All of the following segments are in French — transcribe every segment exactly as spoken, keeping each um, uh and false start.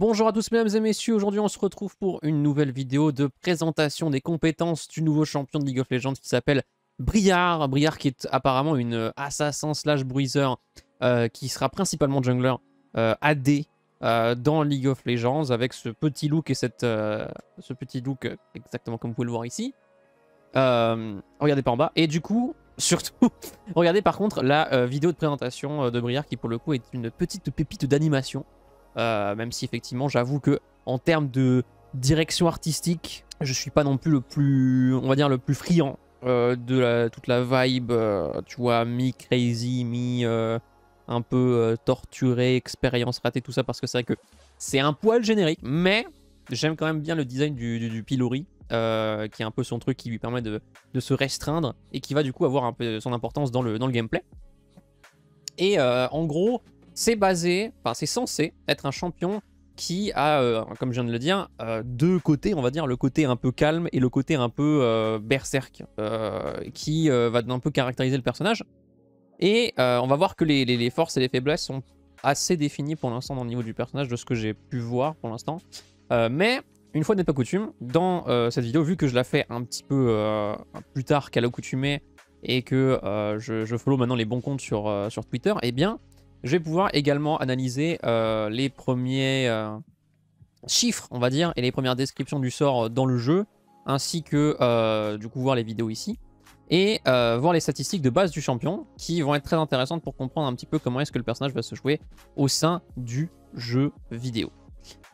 Bonjour à tous mesdames et messieurs, aujourd'hui on se retrouve pour une nouvelle vidéo de présentation des compétences du nouveau champion de League of Legends qui s'appelle Briar. Briar qui est apparemment une assassin slash bruiser euh, qui sera principalement jungler euh, A D euh, dans League of Legends avec ce petit look et cette, euh, ce petit look exactement comme vous pouvez le voir ici. Euh, regardez pas en bas et du coup surtout regardez par contre la euh, vidéo de présentation euh, de Briar qui pour le coup est une petite pépite d'animation. Euh, même si effectivement j'avoue que en termes de direction artistique je suis pas non plus le plus on va dire le plus friand euh, de la, toute la vibe euh, tu vois mi crazy mi euh, un peu euh, torturé, expérience ratée tout ça parce que c'est vrai que c'est un poil générique mais j'aime quand même bien le design du, du, du Pilori euh, qui est un peu son truc qui lui permet de, de se restreindre et qui va du coup avoir un peu son importance dans le, dans le gameplay et euh, en gros c'est basé, enfin c'est censé être un champion qui a, euh, comme je viens de le dire, euh, deux côtés, on va dire, le côté un peu calme et le côté un peu euh, berserk, euh, qui euh, va un peu caractériser le personnage. Et euh, on va voir que les, les, les forces et les faiblesses sont assez définies pour l'instant dans le niveau du personnage, de ce que j'ai pu voir pour l'instant. Euh, mais, une fois n'est pas coutume, dans euh, cette vidéo, vu que je la fais un petit peu euh, plus tard qu'à l'accoutumée et que euh, je, je follow maintenant les bons comptes sur, euh, sur Twitter, eh bien... je vais pouvoir également analyser euh, les premiers euh, chiffres, on va dire, et les premières descriptions du sort dans le jeu, ainsi que, euh, du coup, voir les vidéos ici, et euh, voir les statistiques de base du champion, qui vont être très intéressantes pour comprendre un petit peu comment est-ce que le personnage va se jouer au sein du jeu vidéo.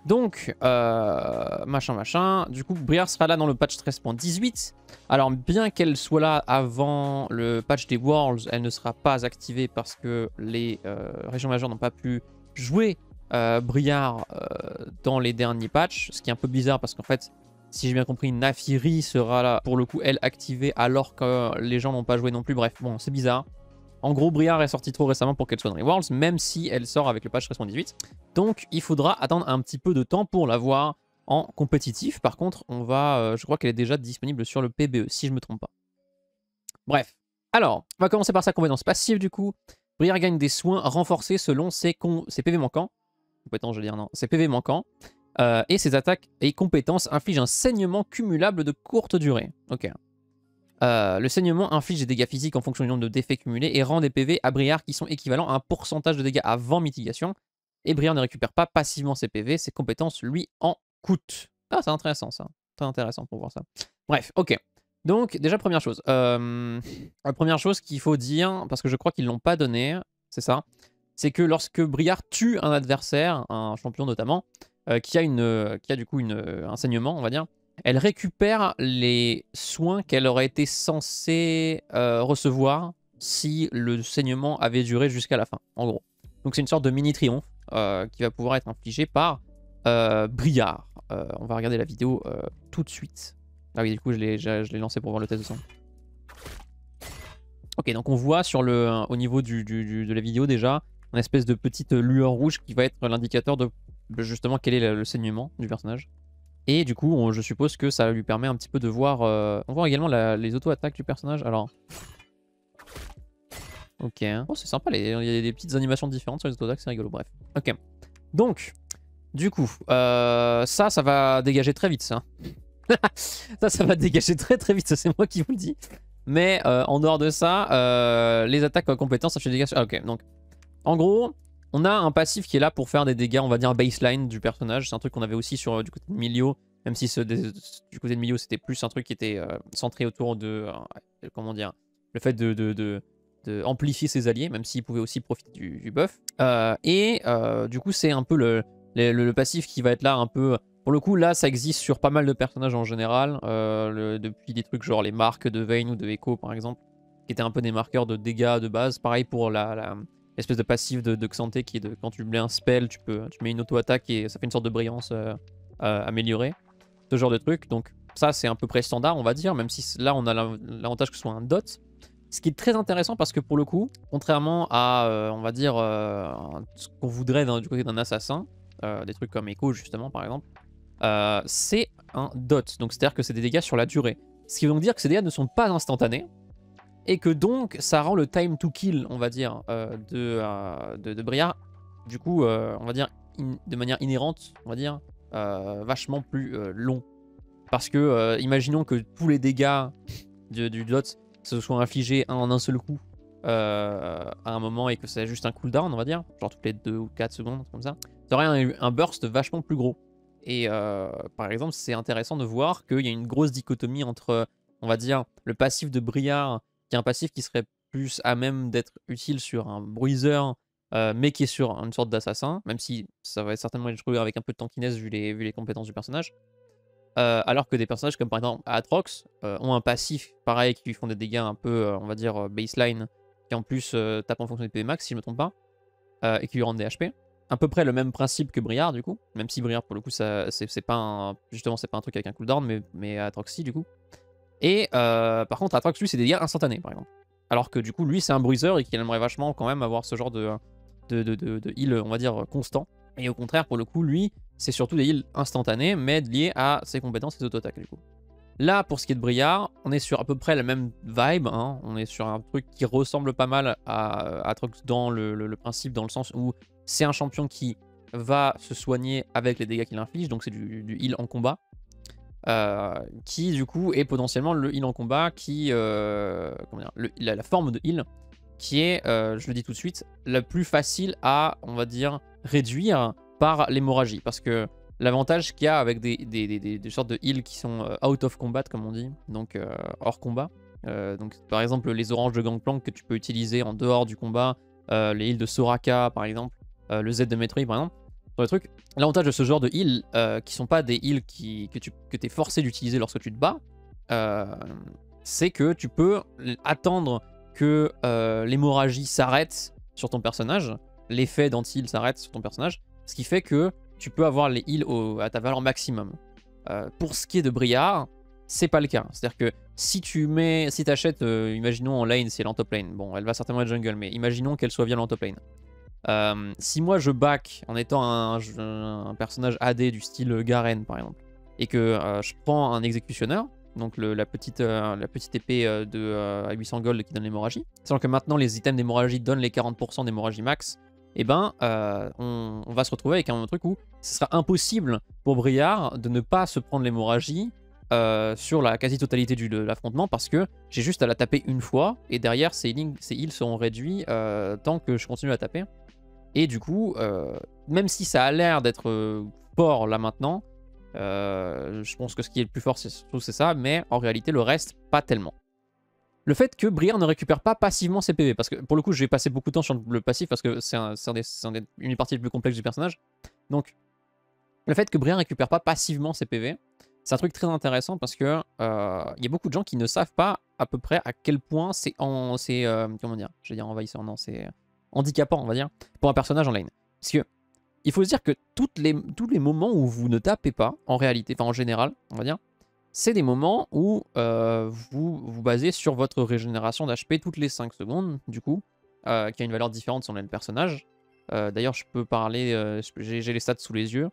Donc, euh, machin, machin, du coup, Briar sera là dans le patch treize point dix-huit. Alors, bien qu'elle soit là avant le patch des Worlds, elle ne sera pas activée parce que les euh, régions majeures n'ont pas pu jouer euh, Briar euh, dans les derniers patchs. Ce qui est un peu bizarre parce qu'en fait, si j'ai bien compris, Naafiri sera là, pour le coup, elle, activée alors que euh, les gens n'ont pas joué non plus. Bref, bon, c'est bizarre. En gros, Briar est sortie trop récemment pour qu'elle soit dans les Worlds, même si elle sort avec le patch treize point dix-huit. Donc, il faudra attendre un petit peu de temps pour la voir en compétitif. Par contre, on va, euh, je crois qu'elle est déjà disponible sur le P B E, si je ne me trompe pas. Bref. Alors, on va commencer par sa compétence passive, du coup. Briar gagne des soins renforcés selon ses, ses P V manquants. Compétence, je vais dire non. Ses P V manquants. Euh, et ses attaques et compétences infligent un saignement cumulable de courte durée. Ok. Euh, le saignement inflige des dégâts physiques en fonction du nombre de défaits cumulés et rend des P V à Briar qui sont équivalents à un pourcentage de dégâts avant mitigation. Et Briar ne récupère pas passivement ses P V, ses compétences lui en coûtent. Ah, c'est intéressant ça. Très intéressant pour voir ça. Bref, ok. Donc, déjà, première chose. Euh, la première chose qu'il faut dire, parce que je crois qu'ils ne l'ont pas donné, c'est ça, c'est que lorsque Briar tue un adversaire, un champion notamment, euh, qui a une, euh, qui a du coup une, euh, un saignement, on va dire, elle récupère les soins qu'elle aurait été censée euh, recevoir si le saignement avait duré jusqu'à la fin, en gros. Donc c'est une sorte de mini-triomphe euh, qui va pouvoir être infligé par euh, Briar. Euh, on va regarder la vidéo euh, tout de suite. Ah oui, du coup, je l'ai je, je l'ai lancé pour voir le test de son. Ok, donc on voit sur le, au niveau du, du, du, de la vidéo déjà une espèce de petite lueur rouge qui va être l'indicateur de justement quel est le, le saignement du personnage. Et du coup, on, je suppose que ça lui permet un petit peu de voir... Euh... On voit également la, les auto-attaques du personnage. Alors... Ok. Oh, c'est sympa. Il y a des petites animations différentes sur les auto-attaques. C'est rigolo. Bref. Ok. Donc, du coup, euh, ça, ça va dégager très vite, ça. ça, ça va dégager très très vite. Ça, c'est moi qui vous le dis. Mais euh, en dehors de ça, euh, les attaques en compétences, ça fait des dégâts... Ah, ok. Donc, en gros... on a un passif qui est là pour faire des dégâts, on va dire, baseline du personnage. C'est un truc qu'on avait aussi sur euh, du côté de Milio, même si ce, des, du côté de Milio, c'était plus un truc qui était euh, centré autour de, euh, comment dire, le fait de, de, de, de amplifier ses alliés, même s'il pouvait aussi profiter du, du buff. Euh, et euh, du coup, c'est un peu le, le, le passif qui va être là un peu... Pour le coup, là, ça existe sur pas mal de personnages en général, euh, le, depuis des trucs genre les marques de Vayne ou de Ekko, par exemple, qui étaient un peu des marqueurs de dégâts de base. Pareil pour la... la espèce de passif de, de Xanté qui est de quand tu mets un spell, tu peux tu mets une auto-attaque et ça fait une sorte de brillance euh, euh, améliorée. Ce genre de truc. Donc ça c'est à peu près standard on va dire, même si là on a l'avantage que ce soit un dot. Ce qui est très intéressant parce que pour le coup, contrairement à euh, on va dire euh, ce qu'on voudrait du côté d'un assassin, euh, des trucs comme Ekko justement par exemple, euh, c'est un dot. Donc c'est-à-dire que c'est des dégâts sur la durée. Ce qui veut donc dire que ces dégâts ne sont pas instantanés. Et que donc, ça rend le time to kill, on va dire, euh, de, euh, de, de Briar, du coup, euh, on va dire, in, de manière inhérente, on va dire, euh, vachement plus euh, long. Parce que, euh, imaginons que tous les dégâts de, du D O T se soient infligés un en un seul coup euh, à un moment et que c'est juste un cooldown, on va dire, genre toutes les deux ou quatre secondes, comme ça, ça aurait un, un burst vachement plus gros. Et euh, par exemple, c'est intéressant de voir qu'il y a une grosse dichotomie entre, on va dire, le passif de Briar, qui est un passif qui serait plus à même d'être utile sur un bruiser, euh, mais qui est sur une sorte d'assassin, même si ça va certainement être joué avec un peu de tankiness vu les, vu les compétences du personnage. Euh, alors que des personnages comme par exemple Aatrox euh, ont un passif pareil qui lui font des dégâts un peu, euh, on va dire, baseline, qui en plus euh, tape en fonction du P V max, si je ne me trompe pas, euh, et qui lui rend des H P. À peu près le même principe que Briar, du coup, même si Briar, pour le coup, c'est pas un, justement, c'est pas un truc avec un cooldown, mais, mais Aatrox, si, du coup. Et euh, par contre, Aatrox, lui, c'est des dégâts instantanés, par exemple. Alors que du coup, lui, c'est un bruiser et qu'il aimerait vachement quand même avoir ce genre de, de, de, de, de heal, on va dire, constant. Et au contraire, pour le coup, lui, c'est surtout des heals instantanés, mais liés à ses compétences et ses auto-attaques, du coup. Là, pour ce qui est de Briar, on est sur à peu près la même vibe, hein. On est sur un truc qui ressemble pas mal à Aatrox dans le, le, le principe, dans le sens où c'est un champion qui va se soigner avec les dégâts qu'il inflige, donc c'est du, du heal en combat, euh, qui du coup est potentiellement le heal en combat, qui, euh, comment dire, le, la, la forme de heal, qui est, euh, je le dis tout de suite, la plus facile à, on va dire, réduire par l'hémorragie, parce que l'avantage qu'il y a avec des, des, des, des, des sortes de heals qui sont out of combat, comme on dit, donc euh, hors combat. Euh, donc par exemple, les oranges de Gangplank que tu peux utiliser en dehors du combat, euh, les heals de Soraka par exemple, euh, le Z de Metroid par exemple, sur les trucs. L'avantage de ce genre de heals, euh, qui sont pas des heals qui, que tu que t'es forcé d'utiliser lorsque tu te bats, euh, c'est que tu peux attendre que euh, l'hémorragie s'arrête sur ton personnage, l'effet d'anti-heal s'arrête sur ton personnage, ce qui fait que tu peux avoir les heals au, à ta valeur maximum. Euh, pour ce qui est de Briar, c'est pas le cas. C'est-à-dire que si tu mets, si t'achètes, euh, imaginons en lane, c'est en top lane. Bon, elle va certainement être jungle, mais imaginons qu'elle soit bien en top lane. Euh, si moi je back en étant un, un personnage A D du style Garen, par exemple, et que euh, je prends un exécutionneur, donc le, la, petite, euh, la petite épée euh, de euh, huit cents gold qui donne l'hémorragie, sachant que maintenant les items d'hémorragie donnent les quarante pour cent d'hémorragie max, et eh ben euh, on, on va se retrouver avec un truc où ce sera impossible pour Briar de ne pas se prendre l'hémorragie euh, sur la quasi-totalité de l'affrontement, parce que j'ai juste à la taper une fois et derrière ces heals seront réduits euh, tant que je continue à taper. Et du coup, euh, même si ça a l'air d'être fort là maintenant, euh, je pense que ce qui est le plus fort c'est ça, mais en réalité le reste pas tellement. Le fait que Briar ne récupère pas passivement ses P V, parce que pour le coup j'ai passé beaucoup de temps sur le passif parce que c'est un, un des, un des, une des parties les plus complexes du personnage. Donc le fait que Briar ne récupère pas passivement ses P V, c'est un truc très intéressant parce que il euh, y a beaucoup de gens qui ne savent pas à peu près à quel point c'est en c'est euh, comment dire, je vais dire envahissant, non c'est handicapant on va dire pour un personnage en lane. Parce que il faut se dire que toutes les, tous les moments où vous ne tapez pas en réalité, enfin en général on va dire, c'est des moments où euh, vous vous basez sur votre régénération d'H P toutes les cinq secondes, du coup, euh, qui a une valeur différente selon le personnage. Euh, D'ailleurs, je peux parler, euh, j'ai les stats sous les yeux.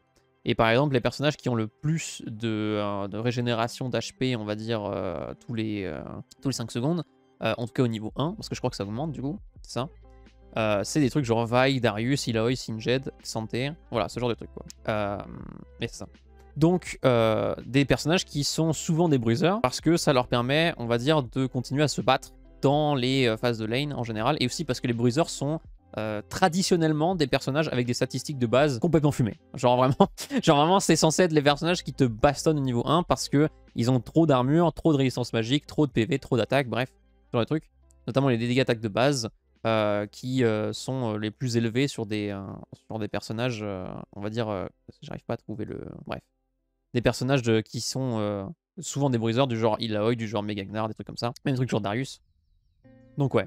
Et par exemple, les personnages qui ont le plus de, euh, de régénération d'H P, on va dire, euh, tous, les, euh, tous les cinq secondes, euh, en tout cas au niveau un, parce que je crois que ça augmente, du coup, c'est ça. Euh, c'est des trucs genre Vayne, Darius, Ilaoi, Singed, Xanté, voilà, ce genre de trucs, quoi. Euh, mais c'est ça. Donc, euh, des personnages qui sont souvent des bruisers, parce que ça leur permet, on va dire, de continuer à se battre dans les euh, phases de lane en général, et aussi parce que les bruisers sont euh, traditionnellement des personnages avec des statistiques de base complètement fumées. Genre vraiment, genre vraiment c'est censé être les personnages qui te bastonnent au niveau un, parce que ils ont trop d'armure, trop de résistance magique, trop de P V, trop d'attaques, bref, genre de trucs. Notamment les dégâts d'attaque de base, euh, qui euh, sont les plus élevés sur des, euh, sur des personnages, euh, on va dire, euh, j'arrive pas à trouver le... bref. Des personnages de, qui sont euh, souvent des bruiseurs, du genre Ilaoi, du genre Mega Gnar, des trucs comme ça. Même truc genre Darius. Donc ouais.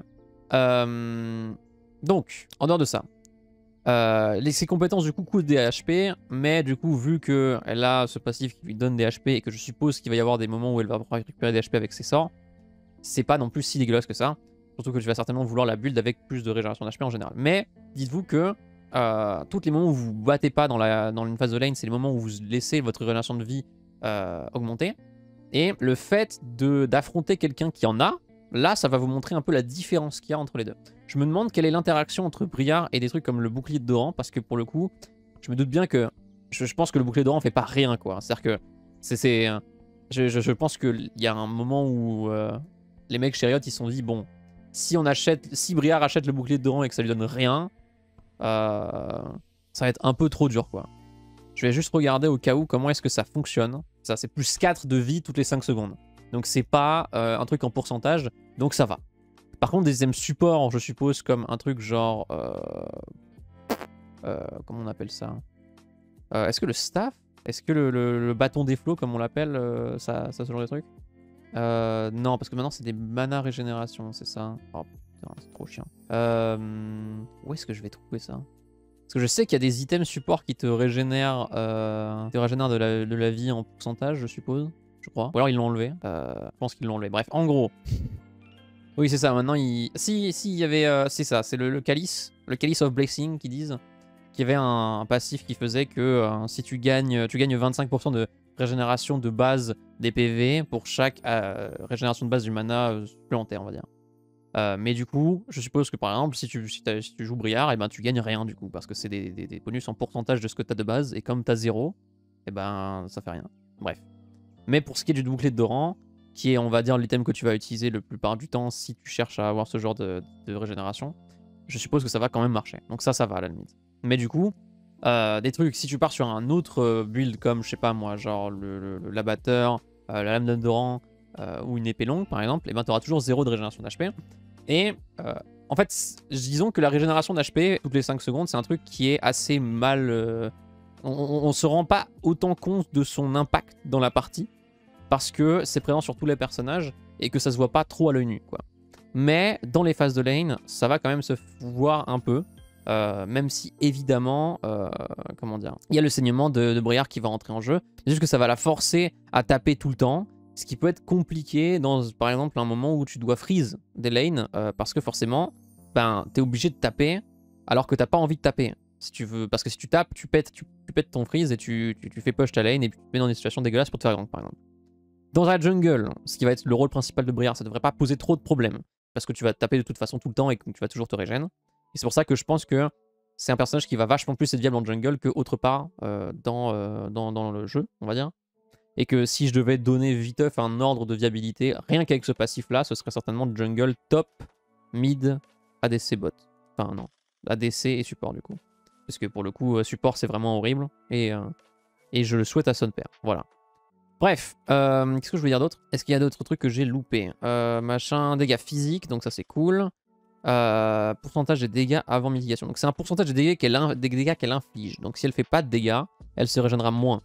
Euh, donc, en dehors de ça, euh, les, ses compétences du coup coûtent des H P, mais du coup, vu qu'elle a ce passif qui lui donne des H P et que je suppose qu'il va y avoir des moments où elle va récupérer des H P avec ses sorts, c'est pas non plus si dégueulasse que ça. Surtout que tu vas certainement vouloir la build avec plus de régénération d'H P en général. Mais, dites-vous que... Euh, toutes les moments où vous ne vous battez pas dans, la, dans une phase de lane, c'est les moments où vous laissez votre régénération de vie euh, augmenter. Et le fait d'affronter quelqu'un qui en a, là, ça va vous montrer un peu la différence qu'il y a entre les deux. Je me demande quelle est l'interaction entre Briar et des trucs comme le bouclier de Doran, parce que pour le coup, je me doute bien que je, je pense que le bouclier dorant fait pas rien, quoi. C'est-à-dire que c'est, je, je, je pense qu'il y a un moment où euh, les mecs Chariot ils se sont dit bon, si on achète, si Briar achète le bouclier dorant et que ça lui donne rien, euh, ça va être un peu trop dur, quoi. Je vais juste regarder au cas où comment est-ce que ça fonctionne. Ça, c'est plus quatre de vie toutes les cinq secondes. Donc c'est pas euh, un truc en pourcentage, donc ça va. Par contre, des items support, je suppose, comme un truc genre... Euh, euh, comment on appelle ça euh, Est-ce que le staff Est-ce que le, le, le bâton des flots, comme on l'appelle, euh, ça, ça, ce genre de truc euh, Non, parce que maintenant, c'est des mana régénération, c'est ça. Oh putain, c'est trop chiant. Euh, où est-ce que je vais trouver ça? Parce que je sais qu'il y a des items support qui te régénèrent, euh, qui te régénèrent de, la, de la vie en pourcentage, je suppose, je crois. Ou alors ils l'ont enlevé. Euh, je pense qu'ils l'ont enlevé. Bref, en gros... Oui, c'est ça, maintenant, il... si, si, il y avait... Euh, c'est ça, c'est le, le Calice, le Calice of Blessing, qu'ils disent, qui avait un, un passif qui faisait que euh, si tu gagnes tu gagnes vingt-cinq pour cent de régénération de base des P V pour chaque euh, régénération de base du mana supplémentaire, on va dire. Euh, mais du coup, je suppose que par exemple, si tu, si si tu joues Briar, eh ben, tu gagnes rien du coup, parce que c'est des, des, des bonus en pourcentage de ce que tu as de base, et comme tu as zéro, eh ben, ça fait rien. Bref. Mais pour ce qui est du bouclier de Doran, qui est, on va dire, l'item que tu vas utiliser la plupart du temps si tu cherches à avoir ce genre de, de régénération, je suppose que ça va quand même marcher. Donc ça, ça va à la limite. Mais du coup, euh, des trucs, si tu pars sur un autre build comme, je sais pas moi, genre l'abatteur, le, le, euh, la lame d'Andoran euh, ou une épée longue par exemple, et ben tu auras toujours zéro de régénération d'H P. Et euh, en fait, disons que la régénération d'H P, toutes les cinq secondes, c'est un truc qui est assez mal... Euh, on ne se rend pas autant compte de son impact dans la partie, parce que c'est présent sur tous les personnages et que ça se voit pas trop à l'œil nu, quoi. Mais dans les phases de lane, ça va quand même se voir un peu, euh, même si évidemment, euh, comment dire, il y a le saignement de, de Briar qui va rentrer en jeu, c'est juste que ça va la forcer à taper tout le temps, ce qui peut être compliqué dans, par exemple, un moment où tu dois freeze des lanes, euh, parce que forcément, ben, t'es obligé de taper alors que t'as pas envie de taper. Si tu veux, parce que si tu tapes, tu pètes, tu, tu pètes ton freeze et tu, tu, tu fais push ta lane et tu te mets dans des situations dégueulasses pour te faire gank, par exemple. Dans la jungle, ce qui va être le rôle principal de Briar, ça ne devrait pas poser trop de problèmes, parce que tu vas taper de toute façon tout le temps et que tu vas toujours te régénérer. Et c'est pour ça que je pense que c'est un personnage qui va vachement plus être viable en jungle qu'autre part euh, dans, euh, dans, dans le jeu, on va dire. Et que si je devais donner viteuf un ordre de viabilité, rien qu'avec ce passif-là, ce serait certainement jungle top, mid, A D C bot. Enfin non, A D C et support du coup. Parce que pour le coup, support c'est vraiment horrible, et, euh, et je le souhaite à son père, voilà. Bref, euh, qu'est-ce que je veux dire d'autre? Est-ce qu'il y a d'autres trucs que j'ai loupés? euh, Machin, dégâts physiques, donc ça c'est cool. Euh, pourcentage des dégâts avant mitigation. Donc c'est un pourcentage des dégâts qu'elle dégâts qu'elle inflige. Donc si elle fait pas de dégâts, elle se régénérera moins.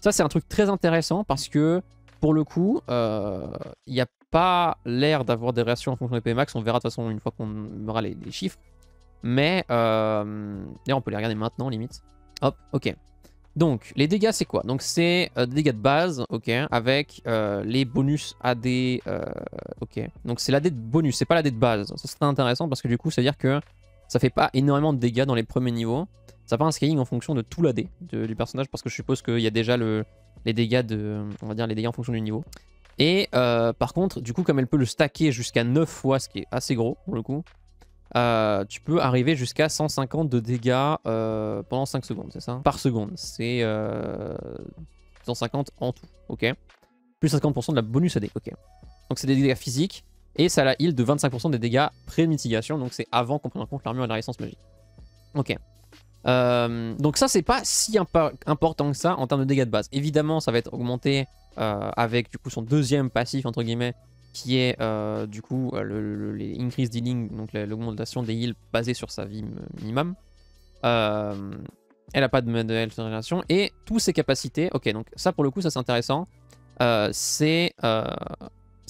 Ça c'est un truc très intéressant parce que pour le coup, il euh, n'y a pas l'air d'avoir des réactions en fonction des P max. On verra de toute façon une fois qu'on aura les, les chiffres. Mais euh, d'ailleurs on peut les regarder maintenant limite. Hop, ok. Donc, les dégâts, c'est quoi? Donc, c'est euh, des dégâts de base, ok, avec euh, les bonus A D, euh, ok. Donc, c'est l'A D de bonus, c'est pas l'A D de base. Ça, c'est intéressant parce que du coup, ça veut dire que ça fait pas énormément de dégâts dans les premiers niveaux. Ça fait un scaling en fonction de tout l'A D du personnage parce que je suppose qu'il y a déjà le, les dégâts de, on va dire, les dégâts en fonction du niveau. Et euh, par contre, du coup, comme elle peut le stacker jusqu'à neuf fois, ce qui est assez gros pour le coup, Euh, tu peux arriver jusqu'à cent cinquante de dégâts euh, pendant cinq secondes, c'est ça? Par seconde, c'est euh, cent cinquante en tout, ok? Plus cinquante pour cent de la bonus A D, ok? Donc c'est des dégâts physiques, et ça a la heal de vingt-cinq pour cent des dégâts pré-mitigation, donc c'est avant qu'on prenne en compte l'armure et la résistance magique. Ok. Euh, donc ça, c'est pas si impa important que ça en termes de dégâts de base. Évidemment, ça va être augmenté euh, avec du coup son deuxième passif, entre guillemets, qui est euh, du coup euh, le, le, les increase dealing, donc l'augmentation des heals basée sur sa vie minimum. Euh, elle n'a pas de, de health régénération et toutes ses capacités. Ok, donc ça pour le coup, ça c'est intéressant. Euh, c'est euh,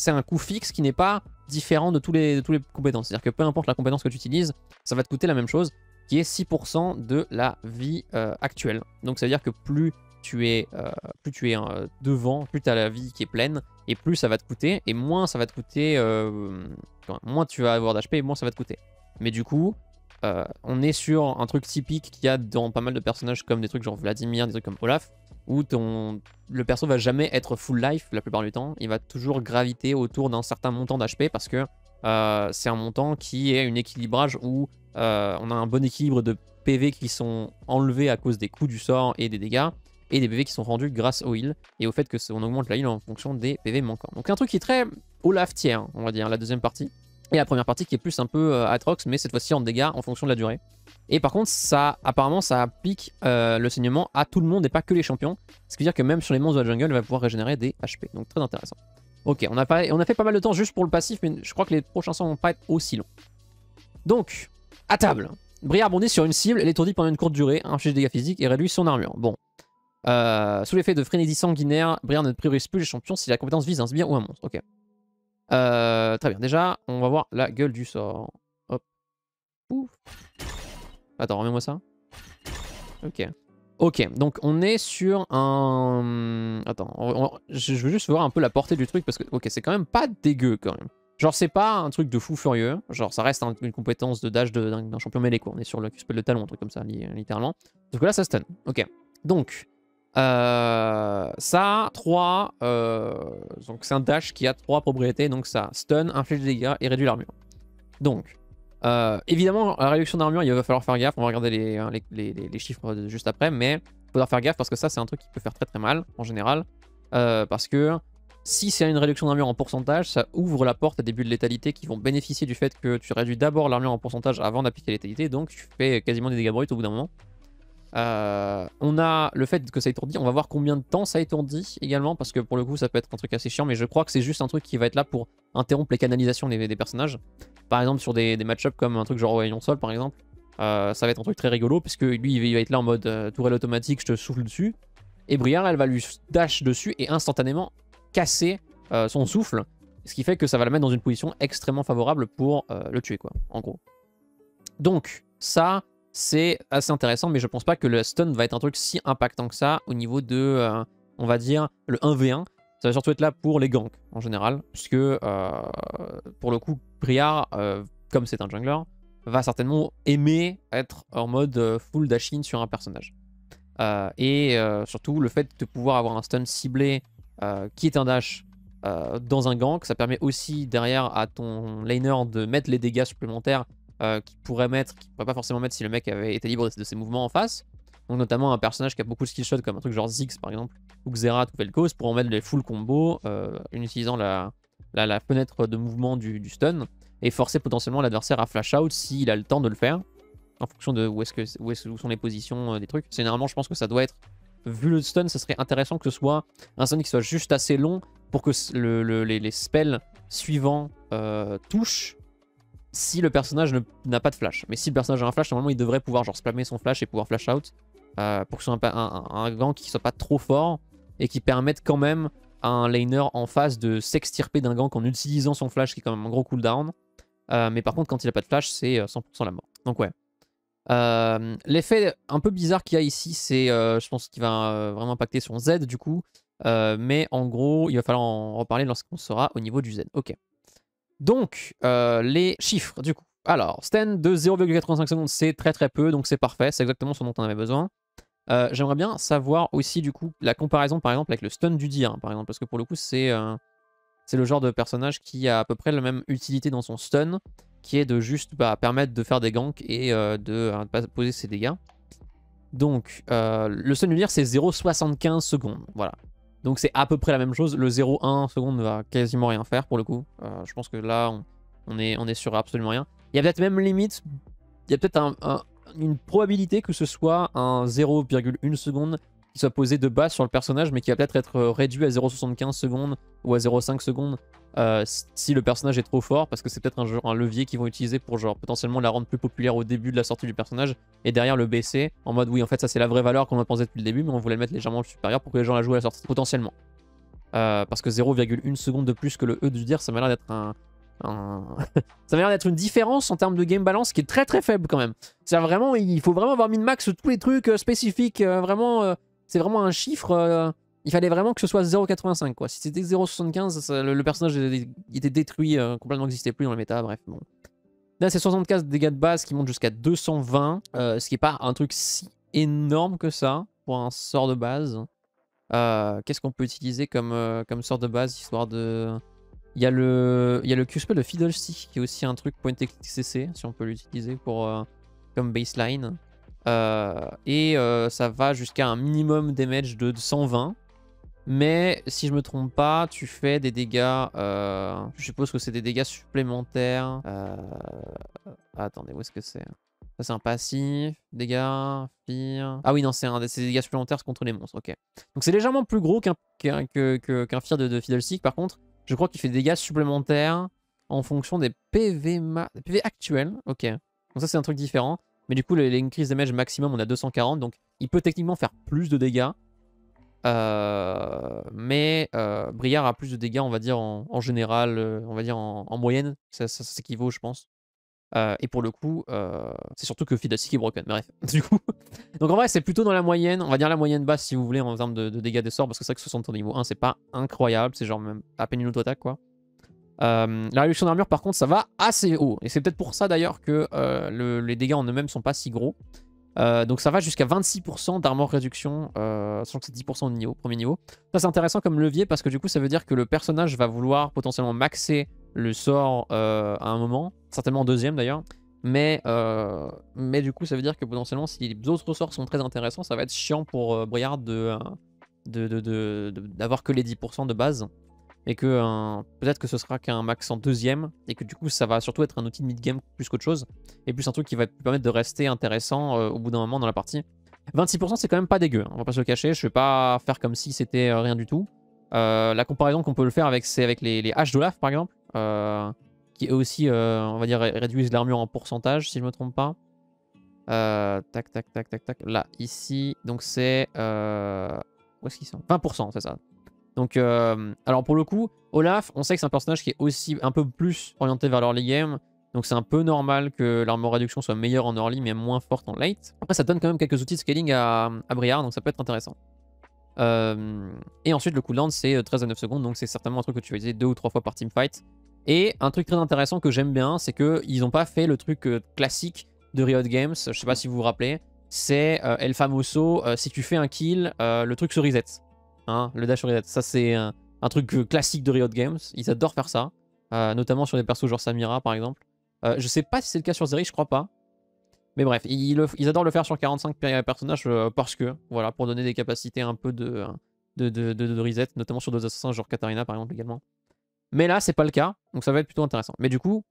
un coût fixe qui n'est pas différent de tous les, de tous les compétences. C'est-à-dire que peu importe la compétence que tu utilises, ça va te coûter la même chose, qui est six pour cent de la vie euh, actuelle. Donc ça veut dire que plus tu es, euh, plus tu es euh, devant, plus tu as la vie qui est pleine, et plus ça va te coûter, et moins ça va te coûter, euh, enfin, moins tu vas avoir d'H P, et moins ça va te coûter. Mais du coup, euh, on est sur un truc typique qu'il y a dans pas mal de personnages, comme des trucs genre Vladimir, des trucs comme Olaf, où ton, le perso va jamais être full life la plupart du temps, il va toujours graviter autour d'un certain montant d'H P, parce que euh, c'est un montant qui est un équilibrage où Euh, on a un bon équilibre de P V qui sont enlevés à cause des coups du sort et des dégâts, et des P V qui sont rendus grâce au heal, et au fait que on augmente la heal en fonction des P V manquants. Donc un truc qui est très Olaf tiers, on va dire, la deuxième partie. Et la première partie qui est plus un peu euh, Aatrox, mais cette fois-ci en dégâts en fonction de la durée. Et par contre, ça, apparemment, ça applique euh, le saignement à tout le monde et pas que les champions. Ce qui veut dire que même sur les monstres de la jungle, on va pouvoir régénérer des H P. Donc très intéressant. Ok, on a, pas, on a fait pas mal de temps juste pour le passif, mais je crois que les prochains sons vont pas être aussi longs. Donc, à table. Briar bondit sur une cible, elle étourdit pendant une courte durée, inflige des dégâts physiques et réduit son armure. Bon. Euh, sous l'effet de frénésie sanguinaire, Briar ne priorise plus les champions si la compétence vise un sbire ou un monstre. Ok. Euh, très bien, déjà, on va voir la gueule du sort. Hop. Ouf. Attends, remets-moi ça. Ok. Ok, donc on est sur un... Attends, on... je veux juste voir un peu la portée du truc parce que... Ok, c'est quand même pas dégueu quand même. Genre, c'est pas un truc de fou furieux. Genre, ça reste un... une compétence de dash d'un champion mêlé, quoi. On est sur le cuspel de talon, un truc comme ça, li... littéralement. Sauf que là, ça stun. Ok, donc... Euh, ça, trois, euh, donc c'est un dash qui a trois propriétés, donc ça stun, inflige des dégâts et réduit l'armure. Donc, euh, évidemment, la réduction d'armure, il va falloir faire gaffe, on va regarder les, les, les, les chiffres de juste après, mais il faudra faire gaffe parce que ça, c'est un truc qui peut faire très très mal, en général, euh, parce que si c'est une réduction d'armure en pourcentage, ça ouvre la porte à des buts de létalité qui vont bénéficier du fait que tu réduis d'abord l'armure en pourcentage avant d'appliquer la létalité, donc tu fais quasiment des dégâts bruts au bout d'un moment. Euh, on a le fait que ça étourdit, on va voir combien de temps ça étourdit également, parce que pour le coup ça peut être un truc assez chiant, mais je crois que c'est juste un truc qui va être là pour interrompre les canalisations des, des personnages. Par exemple sur des, des match-ups comme un truc genre Rayon Sol par exemple, euh, ça va être un truc très rigolo, parce que lui il va être là en mode euh, tourelle automatique, je te souffle dessus, et Briar elle va lui dash dessus et instantanément casser euh, son souffle, ce qui fait que ça va la mettre dans une position extrêmement favorable pour euh, le tuer quoi, en gros. Donc ça... c'est assez intéressant, mais je pense pas que le stun va être un truc si impactant que ça au niveau de, euh, on va dire, le un v un. Ça va surtout être là pour les ganks, en général, puisque, euh, pour le coup, Briar, euh, comme c'est un jungler, va certainement aimer être en mode euh, full dashing sur un personnage. Euh, et euh, surtout, le fait de pouvoir avoir un stun ciblé euh, qui est un dash euh, dans un gank, ça permet aussi derrière à ton laner de mettre les dégâts supplémentaires Euh, qui pourrait mettre, qui pourrait pas forcément mettre si le mec avait été libre de ses mouvements en face. Donc notamment un personnage qui a beaucoup de skill shot comme un truc genre Ziggs par exemple, ou Xerath ou Vel'Koz, pour en mettre les full combos euh, en utilisant la, la, la fenêtre de mouvement du, du stun et forcer potentiellement l'adversaire à flash out s'il a le temps de le faire en fonction de où, est-ce que, où, est-ce, où sont les positions euh, des trucs. Généralement je pense que ça doit être, vu le stun, ça serait intéressant que ce soit un stun qui soit juste assez long pour que le, le, les, les spells suivants euh, touchent si le personnage n'a pas de flash. Mais si le personnage a un flash, normalement il devrait pouvoir genre spammer son flash et pouvoir flash out euh, pour que ce soit un, un, un gank qui soit pas trop fort et qui permette quand même à un laner en face de s'extirper d'un gank en utilisant son flash qui est quand même un gros cooldown. Euh, mais par contre quand il a pas de flash, c'est cent pour cent la mort. Donc ouais. Euh, L'effet un peu bizarre qu'il y a ici, c'est euh, je pense qu'il va euh, vraiment impacter son Z du coup. Euh, mais en gros, il va falloir en reparler lorsqu'on sera au niveau du Z. Ok. Donc, euh, les chiffres, du coup. Alors, stun de zéro virgule quatre-vingt-cinq secondes, c'est très très peu, donc c'est parfait, c'est exactement ce dont on avait besoin. Euh, J'aimerais bien savoir aussi, du coup, la comparaison, par exemple, avec le stun du Dir, hein, par exemple, parce que pour le coup, c'est euh, c'est le genre de personnage qui a à peu près la même utilité dans son stun, qui est de juste bah, permettre de faire des ganks et euh, de ne pas poser ses dégâts. Donc, euh, le stun du Dir, c'est zéro virgule soixante-quinze secondes, voilà. Donc c'est à peu près la même chose, le zéro virgule un seconde ne va quasiment rien faire pour le coup. Euh, je pense que là, on, on, est, on est sur absolument rien. Il y a peut-être même limite, il y a peut-être un, un, une probabilité que ce soit un zéro virgule un seconde qui soit posé de base sur le personnage, mais qui va peut-être être réduit à zéro virgule soixante-quinze secondes ou à zéro virgule cinq secondes euh, si le personnage est trop fort, parce que c'est peut-être un, un levier qu'ils vont utiliser pour genre potentiellement la rendre plus populaire au début de la sortie du personnage, et derrière le baisser, en mode oui en fait ça c'est la vraie valeur qu'on a pensé depuis le début, mais on voulait le mettre légèrement supérieur pour que les gens la jouent à la sortie, potentiellement. Euh, parce que zéro virgule un seconde de plus que le E du Dir, ça m'a l'air d'être un... un... ça m'a l'air d'être une différence en termes de game balance qui est très très faible quand même. C'est-à-dire vraiment, il faut vraiment avoir min-max tous les trucs euh, spécifiques, euh, vraiment... Euh... C'est vraiment un chiffre, euh, il fallait vraiment que ce soit zéro virgule quatre-vingt-cinq quoi. Si c'était zéro virgule soixante-quinze, le, le personnage il était détruit, euh, complètement n'existait plus dans la méta, bref bon. Là c'est soixante-quinze dégâts de base qui montent jusqu'à deux cent vingt, euh, ce qui n'est pas un truc si énorme que ça pour un sort de base. Euh, Qu'est-ce qu'on peut utiliser comme, euh, comme sort de base histoire de... Il y a le, il y a le Q S P de Fiddlestick qui est aussi un truc point C C, si on peut l'utiliser pour euh, comme baseline. Euh, et euh, ça va jusqu'à un minimum damage de cent vingt. Mais si je me trompe pas, tu fais des dégâts. Euh, je suppose que c'est des dégâts supplémentaires. Euh, attendez, où est-ce que c'est? Ça, c'est un passif. Dégâts, fear. Ah oui, non, c'est des dégâts supplémentaires contre les monstres. Ok. Donc c'est légèrement plus gros qu'un qu'un qu qu fear de, de Fiddlestick. Par contre, je crois qu'il fait des dégâts supplémentaires en fonction des P V, des P V actuels. Ok. Donc ça, c'est un truc différent. Mais du coup, les, les increase damage maximum, on a deux cent quarante. Donc il peut techniquement faire plus de dégâts. Euh, mais euh, Briar a plus de dégâts, on va dire, en, en général, euh, on va dire en, en moyenne. Ça, ça, ça s'équivaut, je pense. Euh, et pour le coup, euh, c'est surtout que Fiddlestick est broken. Bref, du coup. Donc en vrai, c'est plutôt dans la moyenne. On va dire la moyenne basse, si vous voulez, en termes de, de dégâts des sorts. Parce que c'est vrai que soixante au niveau un, c'est pas incroyable. C'est genre même à peine une auto-attaque, quoi. Euh, la réduction d'armure, par contre, ça va assez haut. Et c'est peut-être pour ça, d'ailleurs, que euh, le, les dégâts en eux-mêmes sont pas si gros. Euh, donc ça va jusqu'à vingt-six pour cent d'armor réduction, euh, sachant que c'est dix pour cent au niveau, premier niveau. Ça c'est intéressant comme levier parce que du coup ça veut dire que le personnage va vouloir potentiellement maxer le sort euh, à un moment, certainement en deuxième d'ailleurs. Mais, euh, mais du coup ça veut dire que potentiellement si les autres sorts sont très intéressants, ça va être chiant pour euh, Briar de, de, de, de, de, d'avoir que les dix pour cent de base. Et que euh, peut-être que ce sera qu'un max en deuxième, et que du coup ça va surtout être un outil de mid-game plus qu'autre chose, et plus un truc qui va te permettre de rester intéressant euh, au bout d'un moment dans la partie. vingt-six pour cent c'est quand même pas dégueu, hein, on va pas se le cacher, je vais pas faire comme si c'était euh, rien du tout. Euh, la comparaison qu'on peut le faire avec, c'est avec les, les haches d'Olaf par exemple, euh, qui eux aussi, euh, on va dire, réduisent l'armure en pourcentage si je me trompe pas. Euh, tac, tac, tac, tac, tac, là, ici, donc c'est... Euh, où est-ce qu'ils sont? vingt pour cent c'est ça. Donc, euh, alors pour le coup, Olaf, on sait que c'est un personnage qui est aussi un peu plus orienté vers l'early game. Donc c'est un peu normal que l'armor réduction soit meilleure en early, mais moins forte en late. Après, ça donne quand même quelques outils de scaling à, à Briar, donc ça peut être intéressant. Euh, et ensuite, le cooldown, c'est treize à neuf secondes, donc c'est certainement un truc que tu vas utiliser deux ou trois fois par teamfight. Et un truc très intéressant que j'aime bien, c'est qu'ils n'ont pas fait le truc classique de Riot Games, je sais pas si vous vous rappelez, c'est euh, El Famoso, euh, si tu fais un kill, euh, le truc se reset. Hein, le dash reset, ça c'est un, un truc classique de Riot Games, ils adorent faire ça, euh, notamment sur des persos genre Samira par exemple. Euh, je sais pas si c'est le cas sur Zeri, je crois pas, mais bref, ils, ils adorent le faire sur quarante-cinq personnages euh, parce que, voilà, pour donner des capacités un peu de, de, de, de, de reset, notamment sur d'autres assassins genre Katarina par exemple également. Mais là c'est pas le cas, donc ça va être plutôt intéressant. Mais du coup,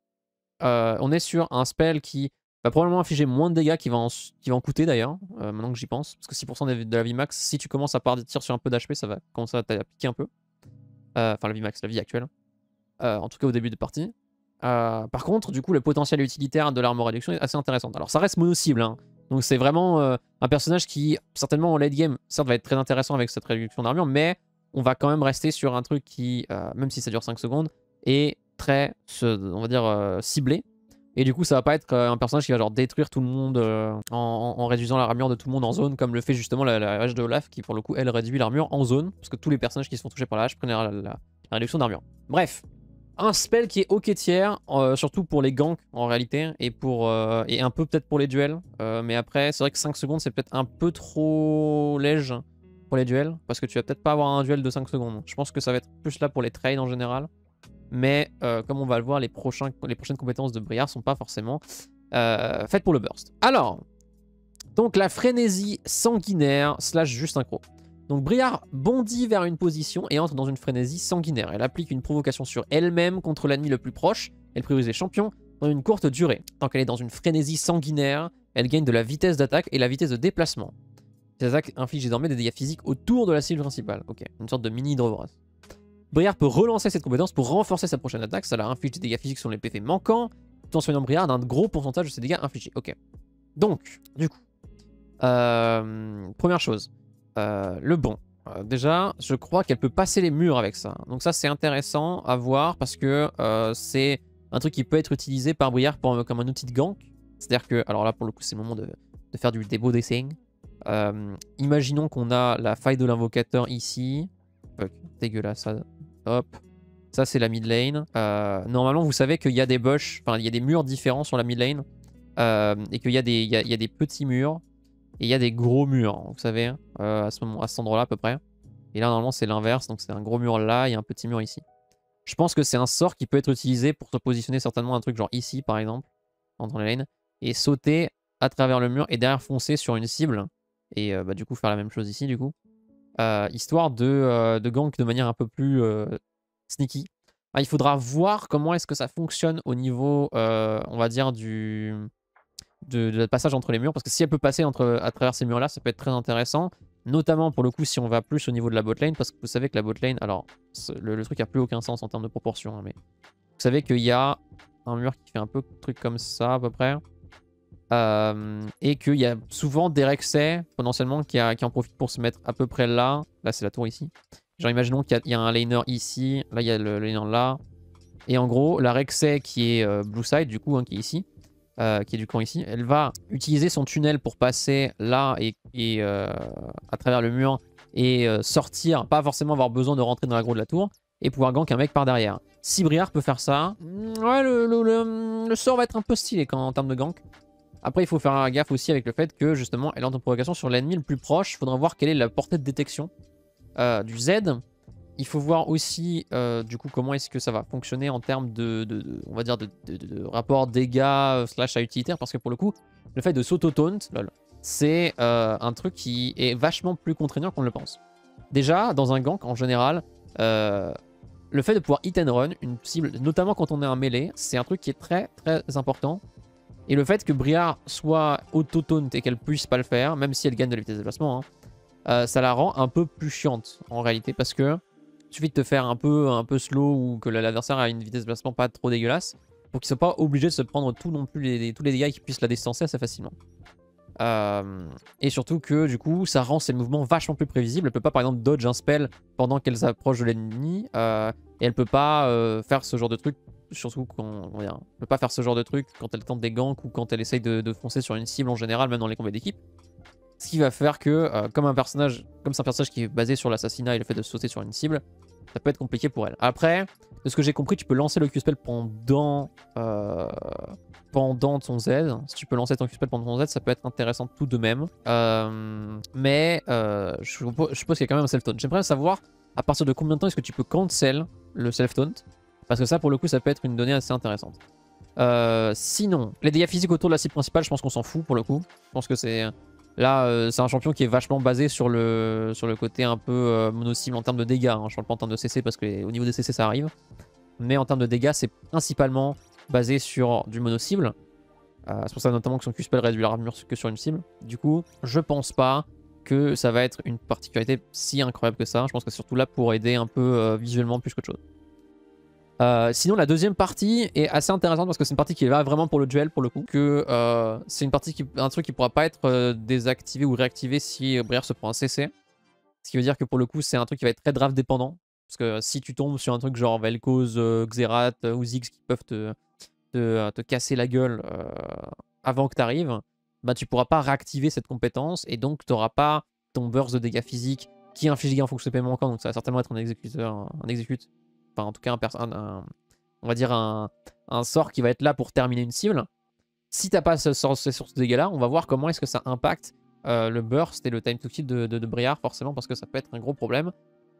euh, on est sur un spell qui va probablement infliger moins de dégâts qui va en, qui va en coûter d'ailleurs, euh, maintenant que j'y pense. Parce que six pour cent de la vie max, si tu commences à partir sur un peu d'H P, ça va commencer à t'appliquer un peu. Euh, enfin la vie max, la vie actuelle. Euh, en tout cas au début de partie. Euh, par contre, du coup, le potentiel utilitaire de l'armor réduction est assez intéressant. Alors ça reste mono-cible, hein. Donc c'est vraiment euh, un personnage qui, certainement en late game, certes va être très intéressant avec cette réduction d'armure, mais on va quand même rester sur un truc qui, euh, même si ça dure cinq secondes, est très, on va dire, euh, ciblé. Et du coup, ça va pas être un personnage qui va genre détruire tout le monde euh, en, en réduisant l'armure de tout le monde en zone, comme le fait justement la, la hache de Olaf, qui pour le coup, elle réduit l'armure en zone, parce que tous les personnages qui se font toucher par la hache prennent la, la, la réduction d'armure. Bref, un spell qui est ok tiers, euh, surtout pour les ganks en réalité, et, pour, euh, et un peu peut-être pour les duels, euh, mais après, c'est vrai que cinq secondes, c'est peut-être un peu trop léger pour les duels, parce que tu vas peut-être pas avoir un duel de cinq secondes. Je pense que ça va être plus là pour les trades en général. Mais euh, comme on va le voir, les, prochains, les prochaines compétences de Briar sont pas forcément euh, faites pour le burst. Alors, donc la frénésie sanguinaire slash juste synchro. Donc Briar bondit vers une position et entre dans une frénésie sanguinaire. Elle applique une provocation sur elle-même contre l'ennemi le plus proche. Elle priorise les champions dans une courte durée. Tant qu'elle est dans une frénésie sanguinaire, elle gagne de la vitesse d'attaque et la vitesse de déplacement. Ces attaques infligent désormais des dégâts physiques autour de la cible principale. Ok, une sorte de mini Hydrovoros. Briar peut relancer cette compétence pour renforcer sa prochaine attaque. Ça la inflige des dégâts physiques sur les P V manquants, tout en soignant Briar d'un gros pourcentage de ses dégâts infligés. Ok. Donc, du coup, euh, première chose, euh, le bon. Euh, déjà, je crois qu'elle peut passer les murs avec ça. Donc ça, c'est intéressant à voir parce que euh, c'est un truc qui peut être utilisé par Briar pour, comme un outil de gank. C'est-à-dire que, alors là, pour le coup, c'est le moment de, de faire du beau dessin. Euh, imaginons qu'on a la faille de l'invocateur ici. Fuck, dégueulasse ça. Hop, ça c'est la mid lane. Euh, normalement, vous savez qu'il y a des bush, enfin il y a des murs différents sur la mid lane euh, et qu'il y, y, y a des petits murs et il y a des gros murs. Vous savez, euh, à ce moment, à cet endroit-là à peu près. Et là normalement c'est l'inverse, donc c'est un gros mur là, il y a un petit mur ici. Je pense que c'est un sort qui peut être utilisé pour se positionner certainement un truc genre ici par exemple, entre les lanes, et sauter à travers le mur et derrière foncer sur une cible, et euh, bah, du coup faire la même chose ici du coup, euh, histoire de, euh, de gank de manière un peu plus euh, sneaky. Ah, il faudra voir comment est-ce que ça fonctionne au niveau, euh, on va dire, du de, de passage entre les murs, parce que si elle peut passer entre, à travers ces murs-là, ça peut être très intéressant. Notamment pour le coup si on va plus au niveau de la botlane, parce que vous savez que la botlane, alors le, le truc n'a plus aucun sens en termes de proportion, hein, mais vous savez qu'il y a un mur qui fait un peu truc comme ça à peu près, euh, et qu'il y a souvent des Rek'Sai potentiellement qui, a, qui en profitent pour se mettre à peu près là, là c'est la tour ici, genre imaginons qu'il y, y a un laner ici, là il y a le laner là, et en gros la Rek'Sai qui est euh, blue side du coup, hein, qui est ici, Euh, qui est du camp ici, elle va utiliser son tunnel pour passer là et, et euh, à travers le mur et euh, sortir, pas forcément avoir besoin de rentrer dans l'aggro de la tour et pouvoir gank un mec par derrière. Si Briar peut faire ça, ouais, le, le, le, le sort va être un peu stylé quand, en termes de gank. Après il faut faire gaffe aussi avec le fait que justement elle entre en provocation sur l'ennemi le plus proche, il faudra voir quelle est la portée de détection euh, du Z. Il faut voir aussi euh, du coup comment est-ce que ça va fonctionner en termes de, de, de on va dire de, de, de, de rapport dégâts euh, slash à utilitaire, parce que pour le coup le fait de s'auto-taunt c'est euh, un truc qui est vachement plus contraignant qu'on ne le pense. Déjà dans un gank en général, euh, le fait de pouvoir hit and run une cible, notamment quand on est un melee, c'est un truc qui est très très important, et le fait que Briar soit auto-taunt et qu'elle puisse pas le faire, même si elle gagne de la vitesse de déplacement, hein, euh, ça la rend un peu plus chiante en réalité, parce que il suffit de te faire un peu, un peu slow ou que l'adversaire a une vitesse de placement pas trop dégueulasse pour qu'il ne soit pas obligé de se prendre tout non plus les, les, tous les dégâts qui puissent la distancer assez facilement. Euh, et surtout que du coup ça rend ses mouvements vachement plus prévisibles. Elle peut pas par exemple dodge un spell pendant qu'elle s'approche de l'ennemi, euh, et elle peut pas euh, faire ce genre de truc, surtout quand on, on peut pas faire ce genre de truc quand elle tente des ganks ou quand elle essaye de, de foncer sur une cible en général, même dans les combats d'équipe. Ce qui va faire que, euh, comme un personnage, comme c'est un personnage qui est basé sur l'assassinat et le fait de sauter sur une cible, ça peut être compliqué pour elle. Après, de ce que j'ai compris, tu peux lancer le Q-Spell pendant, euh, pendant ton Z. Si tu peux lancer ton Q-Spell pendant ton Z, ça peut être intéressant tout de même. Euh, mais euh, je suppose qu'il y a quand même un self-taunt. J'aimerais savoir à partir de combien de temps est-ce que tu peux cancel le self-taunt. Parce que ça, pour le coup, ça peut être une donnée assez intéressante. Euh, sinon, les dégâts physiques autour de la cible principale, je pense qu'on s'en fout pour le coup. Je pense que c'est... Là, euh, c'est un champion qui est vachement basé sur le, sur le côté un peu euh, mono-cible en termes de dégâts. Hein. Je parle pas en termes de C C parce qu'au niveau des C C, ça arrive. Mais en termes de dégâts, c'est principalement basé sur du mono-cible. Euh, c'est pour ça notamment que son Q-Spell réduit l'armure que sur une cible. Du coup, je pense pas que ça va être une particularité si incroyable que ça. Je pense que c'est surtout là pour aider un peu euh, visuellement plus qu'autre chose. Euh, sinon la deuxième partie est assez intéressante parce que c'est une partie qui est là vraiment pour le duel pour le coup, que euh, c'est une partie qui, un truc qui pourra pas être euh, désactivé ou réactivé si euh, Briar se prend un C C, ce qui veut dire que pour le coup c'est un truc qui va être très draft dépendant, parce que euh, si tu tombes sur un truc genre Vel'Koz, euh, Xerath euh, ou Ziggs qui peuvent te, te, te casser la gueule euh, avant que tu arrives, bah, tu pourras pas réactiver cette compétence et donc tu n'auras pas ton burst de dégâts physiques qui inflige des gains en fonction de paiement encore, donc ça va certainement être un exécuteur, un exécute. Enfin, en tout cas, un, un, un, on va dire un, un sort qui va être là pour terminer une cible. Si t'as pas ce sort, ces sources de dégâts-là, on va voir comment est-ce que ça impacte euh, le burst et le time to kill de, de, de Briar, forcément, parce que ça peut être un gros problème.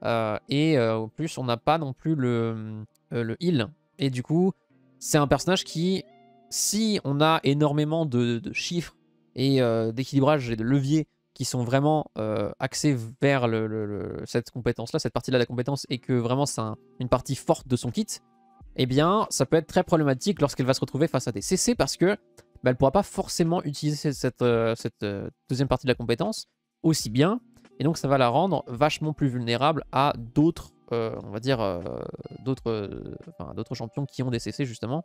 Euh, et euh, en plus, on n'a pas non plus le, euh, le heal. Et du coup, c'est un personnage qui, si on a énormément de, de chiffres et euh, d'équilibrage et de leviers qui sont vraiment euh, axés vers le, le, le, cette compétence-là, cette partie-là de la compétence, et que vraiment c'est un, une partie forte de son kit, eh bien, ça peut être très problématique lorsqu'elle va se retrouver face à des C C, parce que bah, elle pourra pas forcément utiliser cette, euh, cette euh, deuxième partie de la compétence aussi bien, et donc ça va la rendre vachement plus vulnérable à d'autres, euh, on va dire, euh, d'autres euh, enfin, d'autres champions qui ont des C C, justement.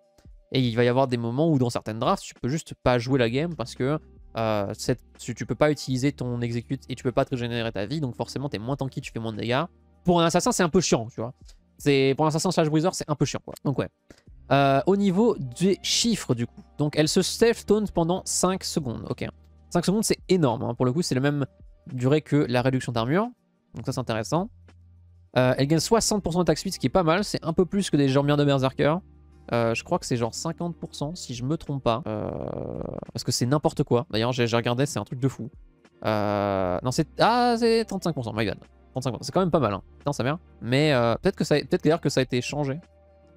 Et il va y avoir des moments où, dans certaines drafts, tu peux juste pas jouer la game, parce que Euh, cette, tu, tu peux pas utiliser ton exécute et tu peux pas te régénérer ta vie, donc forcément t'es moins tanky, tu fais moins de dégâts. Pour un assassin c'est un peu chiant, tu vois, pour un assassin slash bruiser c'est un peu chiant quoi. Donc ouais, euh, au niveau des chiffres du coup, donc elle se self-taunt pendant cinq secondes, ok, cinq secondes c'est énorme, hein. Pour le coup c'est la même durée que la réduction d'armure, donc ça c'est intéressant. euh, elle gagne soixante pour cent d'attaque speed, ce qui est pas mal, c'est un peu plus que des genre bien de berserker. Euh, je crois que c'est genre cinquante pour cent si je me trompe pas, euh, parce que c'est n'importe quoi. D'ailleurs j'ai regardé, c'est un truc de fou. Euh, non c'est... Ah c'est trente-cinq pour cent, my god. trente-cinq points. C'est quand même pas mal, hein. Putain, sa mère. Mais euh, peut-être que, peut-être d'ailleurs que ça a été changé.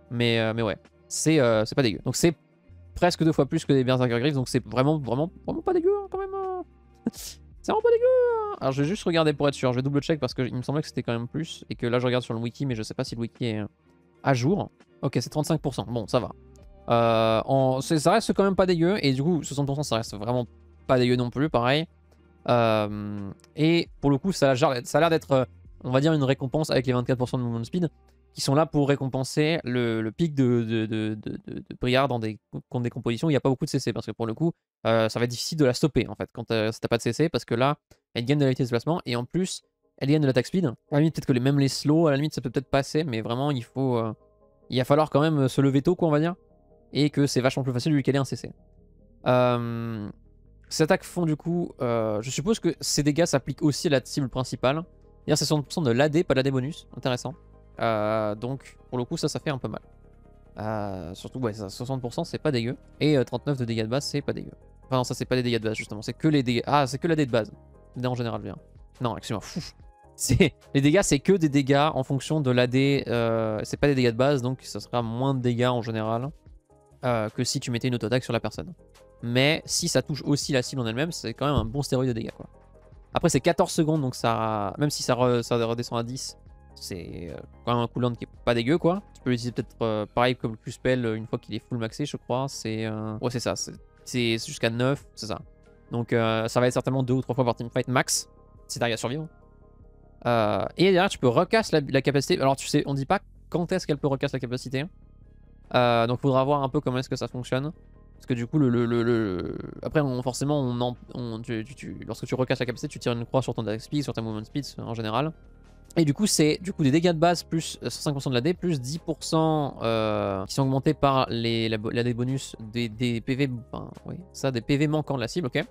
Mais, euh, mais ouais, c'est euh, pas dégueu. Donc c'est presque deux fois plus que des Berserker Griffes. Donc c'est vraiment, vraiment, vraiment pas dégueu, hein, quand même. Hein. C'est vraiment pas dégueu. Hein. Alors je vais juste regarder pour être sûr. Je vais double check parce qu'il me semblait que c'était quand même plus. Et que là je regarde sur le wiki, mais je sais pas si le wiki est à jour. Ok, c'est trente-cinq pour cent. Bon, ça va. Euh, en, ça reste quand même pas dégueu. Et du coup, soixante pour cent ça reste vraiment pas dégueu non plus, pareil. Euh, et pour le coup, ça, ça a l'air d'être, on va dire, une récompense avec les vingt-quatre pour cent de movement speed qui sont là pour récompenser le, le pic de, de, de, de, de Briar dans des, contre des compositions où il n'y a pas beaucoup de C C, parce que pour le coup, euh, ça va être difficile de la stopper en fait quand euh, si t'as pas de C C, parce que là, elle gagne de la vitesse de déplacement et en plus, elle gagne de l'attaque speed. À la limite, peut-être que les, même les slow, à la limite, ça peut peut-être passer, mais vraiment, il faut, euh, il va falloir quand même se lever tôt, quoi, on va dire, et que c'est vachement plus facile de lui caler un C C. Euh... Ces attaques font du coup, euh, je suppose que ces dégâts s'appliquent aussi à la cible principale. D'ailleurs, c'est soixante pour cent de l'A D, pas l'A D bonus. Intéressant. Euh, donc, pour le coup, ça, ça fait un peu mal. Euh, surtout, ouais, ça, soixante pour cent, c'est pas dégueu. Et euh, trente-neuf de dégâts de base, c'est pas dégueu. Enfin, non, ça, c'est pas les dégâts de base, justement. C'est que les dégâts. Ah, c'est que l'A D de base. L'A D en général, bien. Non, excuse-moi. Les dégâts, c'est que des dégâts en fonction de l'A D. Euh, c'est pas des dégâts de base, donc ça sera moins de dégâts en général euh, que si tu mettais une auto-attaque sur la personne. Mais si ça touche aussi la cible en elle-même, c'est quand même un bon stéroïde de dégâts, quoi. Après, c'est quatorze secondes, donc ça, même si ça, re, ça redescend à dix, c'est quand même un cooldown qui est pas dégueu, quoi. Tu peux l'utiliser peut-être euh, pareil comme le Q-Spell une fois qu'il est full maxé, je crois. C'est euh... ouais, c'est ça. C'est jusqu'à neuf, c'est ça. Donc euh, ça va être certainement deux ou trois fois par teamfight max, si t'arrives à survivre. Euh, et derrière, tu peux recasser la, la capacité. Alors, tu sais, on dit pas quand est-ce qu'elle peut recasser la capacité. Euh, donc, faudra voir un peu comment est-ce que ça fonctionne. Parce que du coup, le, le, le, le... après, on, forcément, on en, on, tu, tu, tu, lorsque tu recasses la capacité, tu tires une croix sur ton attack speed, sur ta movement speed en général. Et du coup, c'est du coup des dégâts de base plus cent cinquante pour cent de l'A D, plus dix pour cent euh, qui sont augmentés par l'A D bonus des, des P V, ben, oui, ça, des P V manquants de la cible, ok.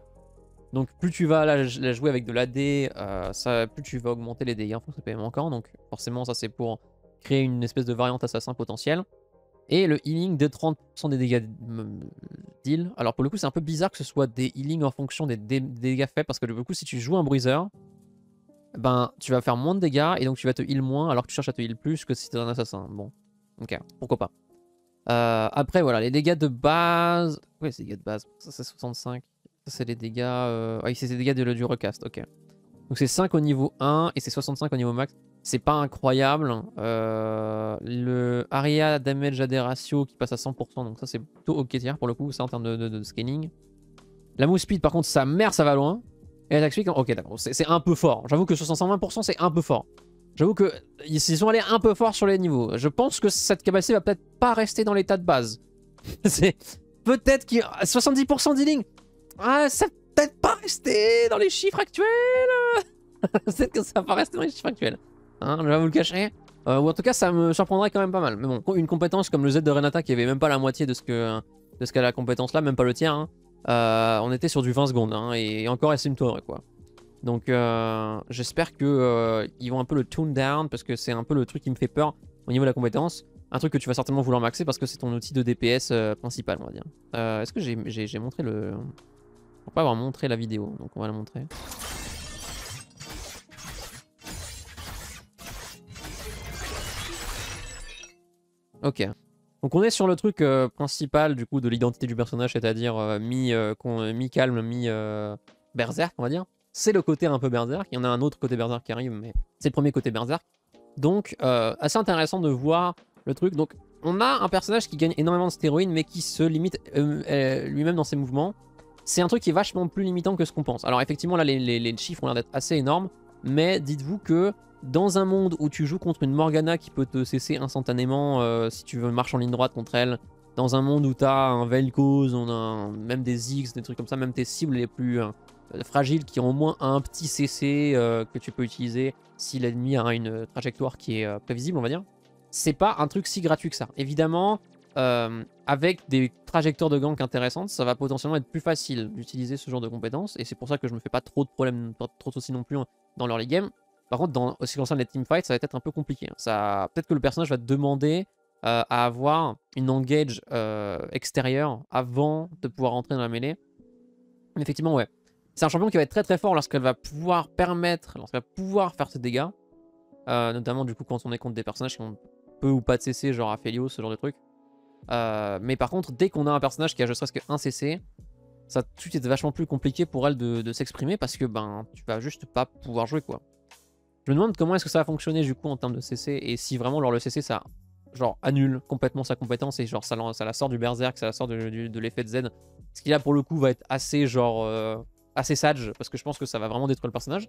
Donc plus tu vas la, la jouer avec de l'A D, euh, ça, plus tu vas augmenter les dégâts en fonction des P V manquants. Donc forcément, ça c'est pour créer une espèce de variante assassin potentielle. Et le healing de trente pour cent des dégâts d'heal. Alors pour le coup, c'est un peu bizarre que ce soit des healings en fonction des, dé des dégâts faits. Parce que du coup, si tu joues un bruiseur, ben tu vas faire moins de dégâts et donc tu vas te heal moins alors que tu cherches à te heal plus que si t'es un assassin. Bon, ok, pourquoi pas. Euh, après voilà, les dégâts de base... Oui, c'est les dégâts de base, ça c'est soixante-cinq. Ça c'est les dégâts... Euh... Ah, c'est les dégâts de, du recast, ok. Donc c'est cinq au niveau un et c'est soixante-cinq au niveau max. C'est pas incroyable. Euh, le Aria Damage A D Ratio qui passe à cent pour cent. Donc ça c'est plutôt ok tier pour le coup. Ça en termes de, de, de scaling. La move speed par contre sa mère ça va loin. Et elle t'explique. Ok d'accord. C'est un peu fort. J'avoue que sur cent vingt pour cent c'est un peu fort. J'avoue que ils sont allés un peu fort sur les niveaux. Je pense que cette capacité va peut-être pas rester dans l'état de base. C'est peut-être qu'il y a soixante-dix pour cent d'healing. Ah ça va peut-être pas rester dans les chiffres actuels. Peut-être que ça va pas rester dans les chiffres actuels. Hein, je vais vous le cacher. Euh, ou en tout cas, ça me surprendrait quand même pas mal. Mais bon, une compétence comme le Z de Renata qui avait même pas la moitié de ce que de ce qu'a la compétence là, même pas le tiers. Hein. Euh, on était sur du vingt secondes hein, et encore estime-toi heureux quoi. Donc euh, j'espère que euh, ils vont un peu le tune down parce que c'est un peu le truc qui me fait peur au niveau de la compétence. Un truc que tu vas certainement vouloir maxer parce que c'est ton outil de D P S euh, principal, on va dire. Euh, Est-ce que j'ai montré le... Je crois pas avoir montré la vidéo, donc on va la montrer. Ok, donc on est sur le truc euh, principal du coup de l'identité du personnage, c'est-à-dire euh, mi, euh, mi calme, mi euh, berserk on va dire. C'est le côté un peu berserk, il y en a un autre côté berserk qui arrive, mais c'est le premier côté berserk. Donc euh, assez intéressant de voir le truc. Donc on a un personnage qui gagne énormément de stéroïdes mais qui se limite euh, euh, lui-même dans ses mouvements. C'est un truc qui est vachement plus limitant que ce qu'on pense. Alors effectivement là les, les, les chiffres ont l'air d'être assez énormes, mais dites-vous que... Dans un monde où tu joues contre une Morgana qui peut te cesser instantanément euh, si tu veux marcher en ligne droite contre elle, dans un monde où t'as un Vel'Koz, on a un, même des Ziggs, des trucs comme ça, même tes cibles les plus euh, fragiles qui ont au moins un petit C C euh, que tu peux utiliser si l'ennemi a une trajectoire qui est euh, prévisible, on va dire. C'est pas un truc si gratuit que ça. Évidemment, euh, avec des trajectoires de gank intéressantes, ça va potentiellement être plus facile d'utiliser ce genre de compétences et c'est pour ça que je me fais pas trop de problèmes, pas trop de soucis non plus dans l'early game. Par contre, dans ce qui concerne les teamfights, ça va être un peu compliqué. Ça, peut-être que le personnage va demander euh, à avoir une engage euh, extérieure avant de pouvoir entrer dans la mêlée. Mais effectivement, ouais. C'est un champion qui va être très très fort lorsqu'elle va pouvoir permettre, lorsqu'elle va pouvoir faire ses dégâts. Euh, notamment du coup quand on est contre des personnages qui ont peu ou pas de C C, genre Aphelios, ce genre de truc. Euh, mais par contre, dès qu'on a un personnage qui a juste presque un C C, ça tout est vachement plus compliqué pour elle de, de s'exprimer parce que ben tu vas juste pas pouvoir jouer quoi. Je me demande comment est-ce que ça va fonctionner du coup en termes de C C et si vraiment genre le C C ça genre annule complètement sa compétence et genre ça, ça la sort du berserk, ça la sort de, de, de l'effet de Z. Ce qui là pour le coup va être assez genre euh, assez sage parce que je pense que ça va vraiment détruire le personnage.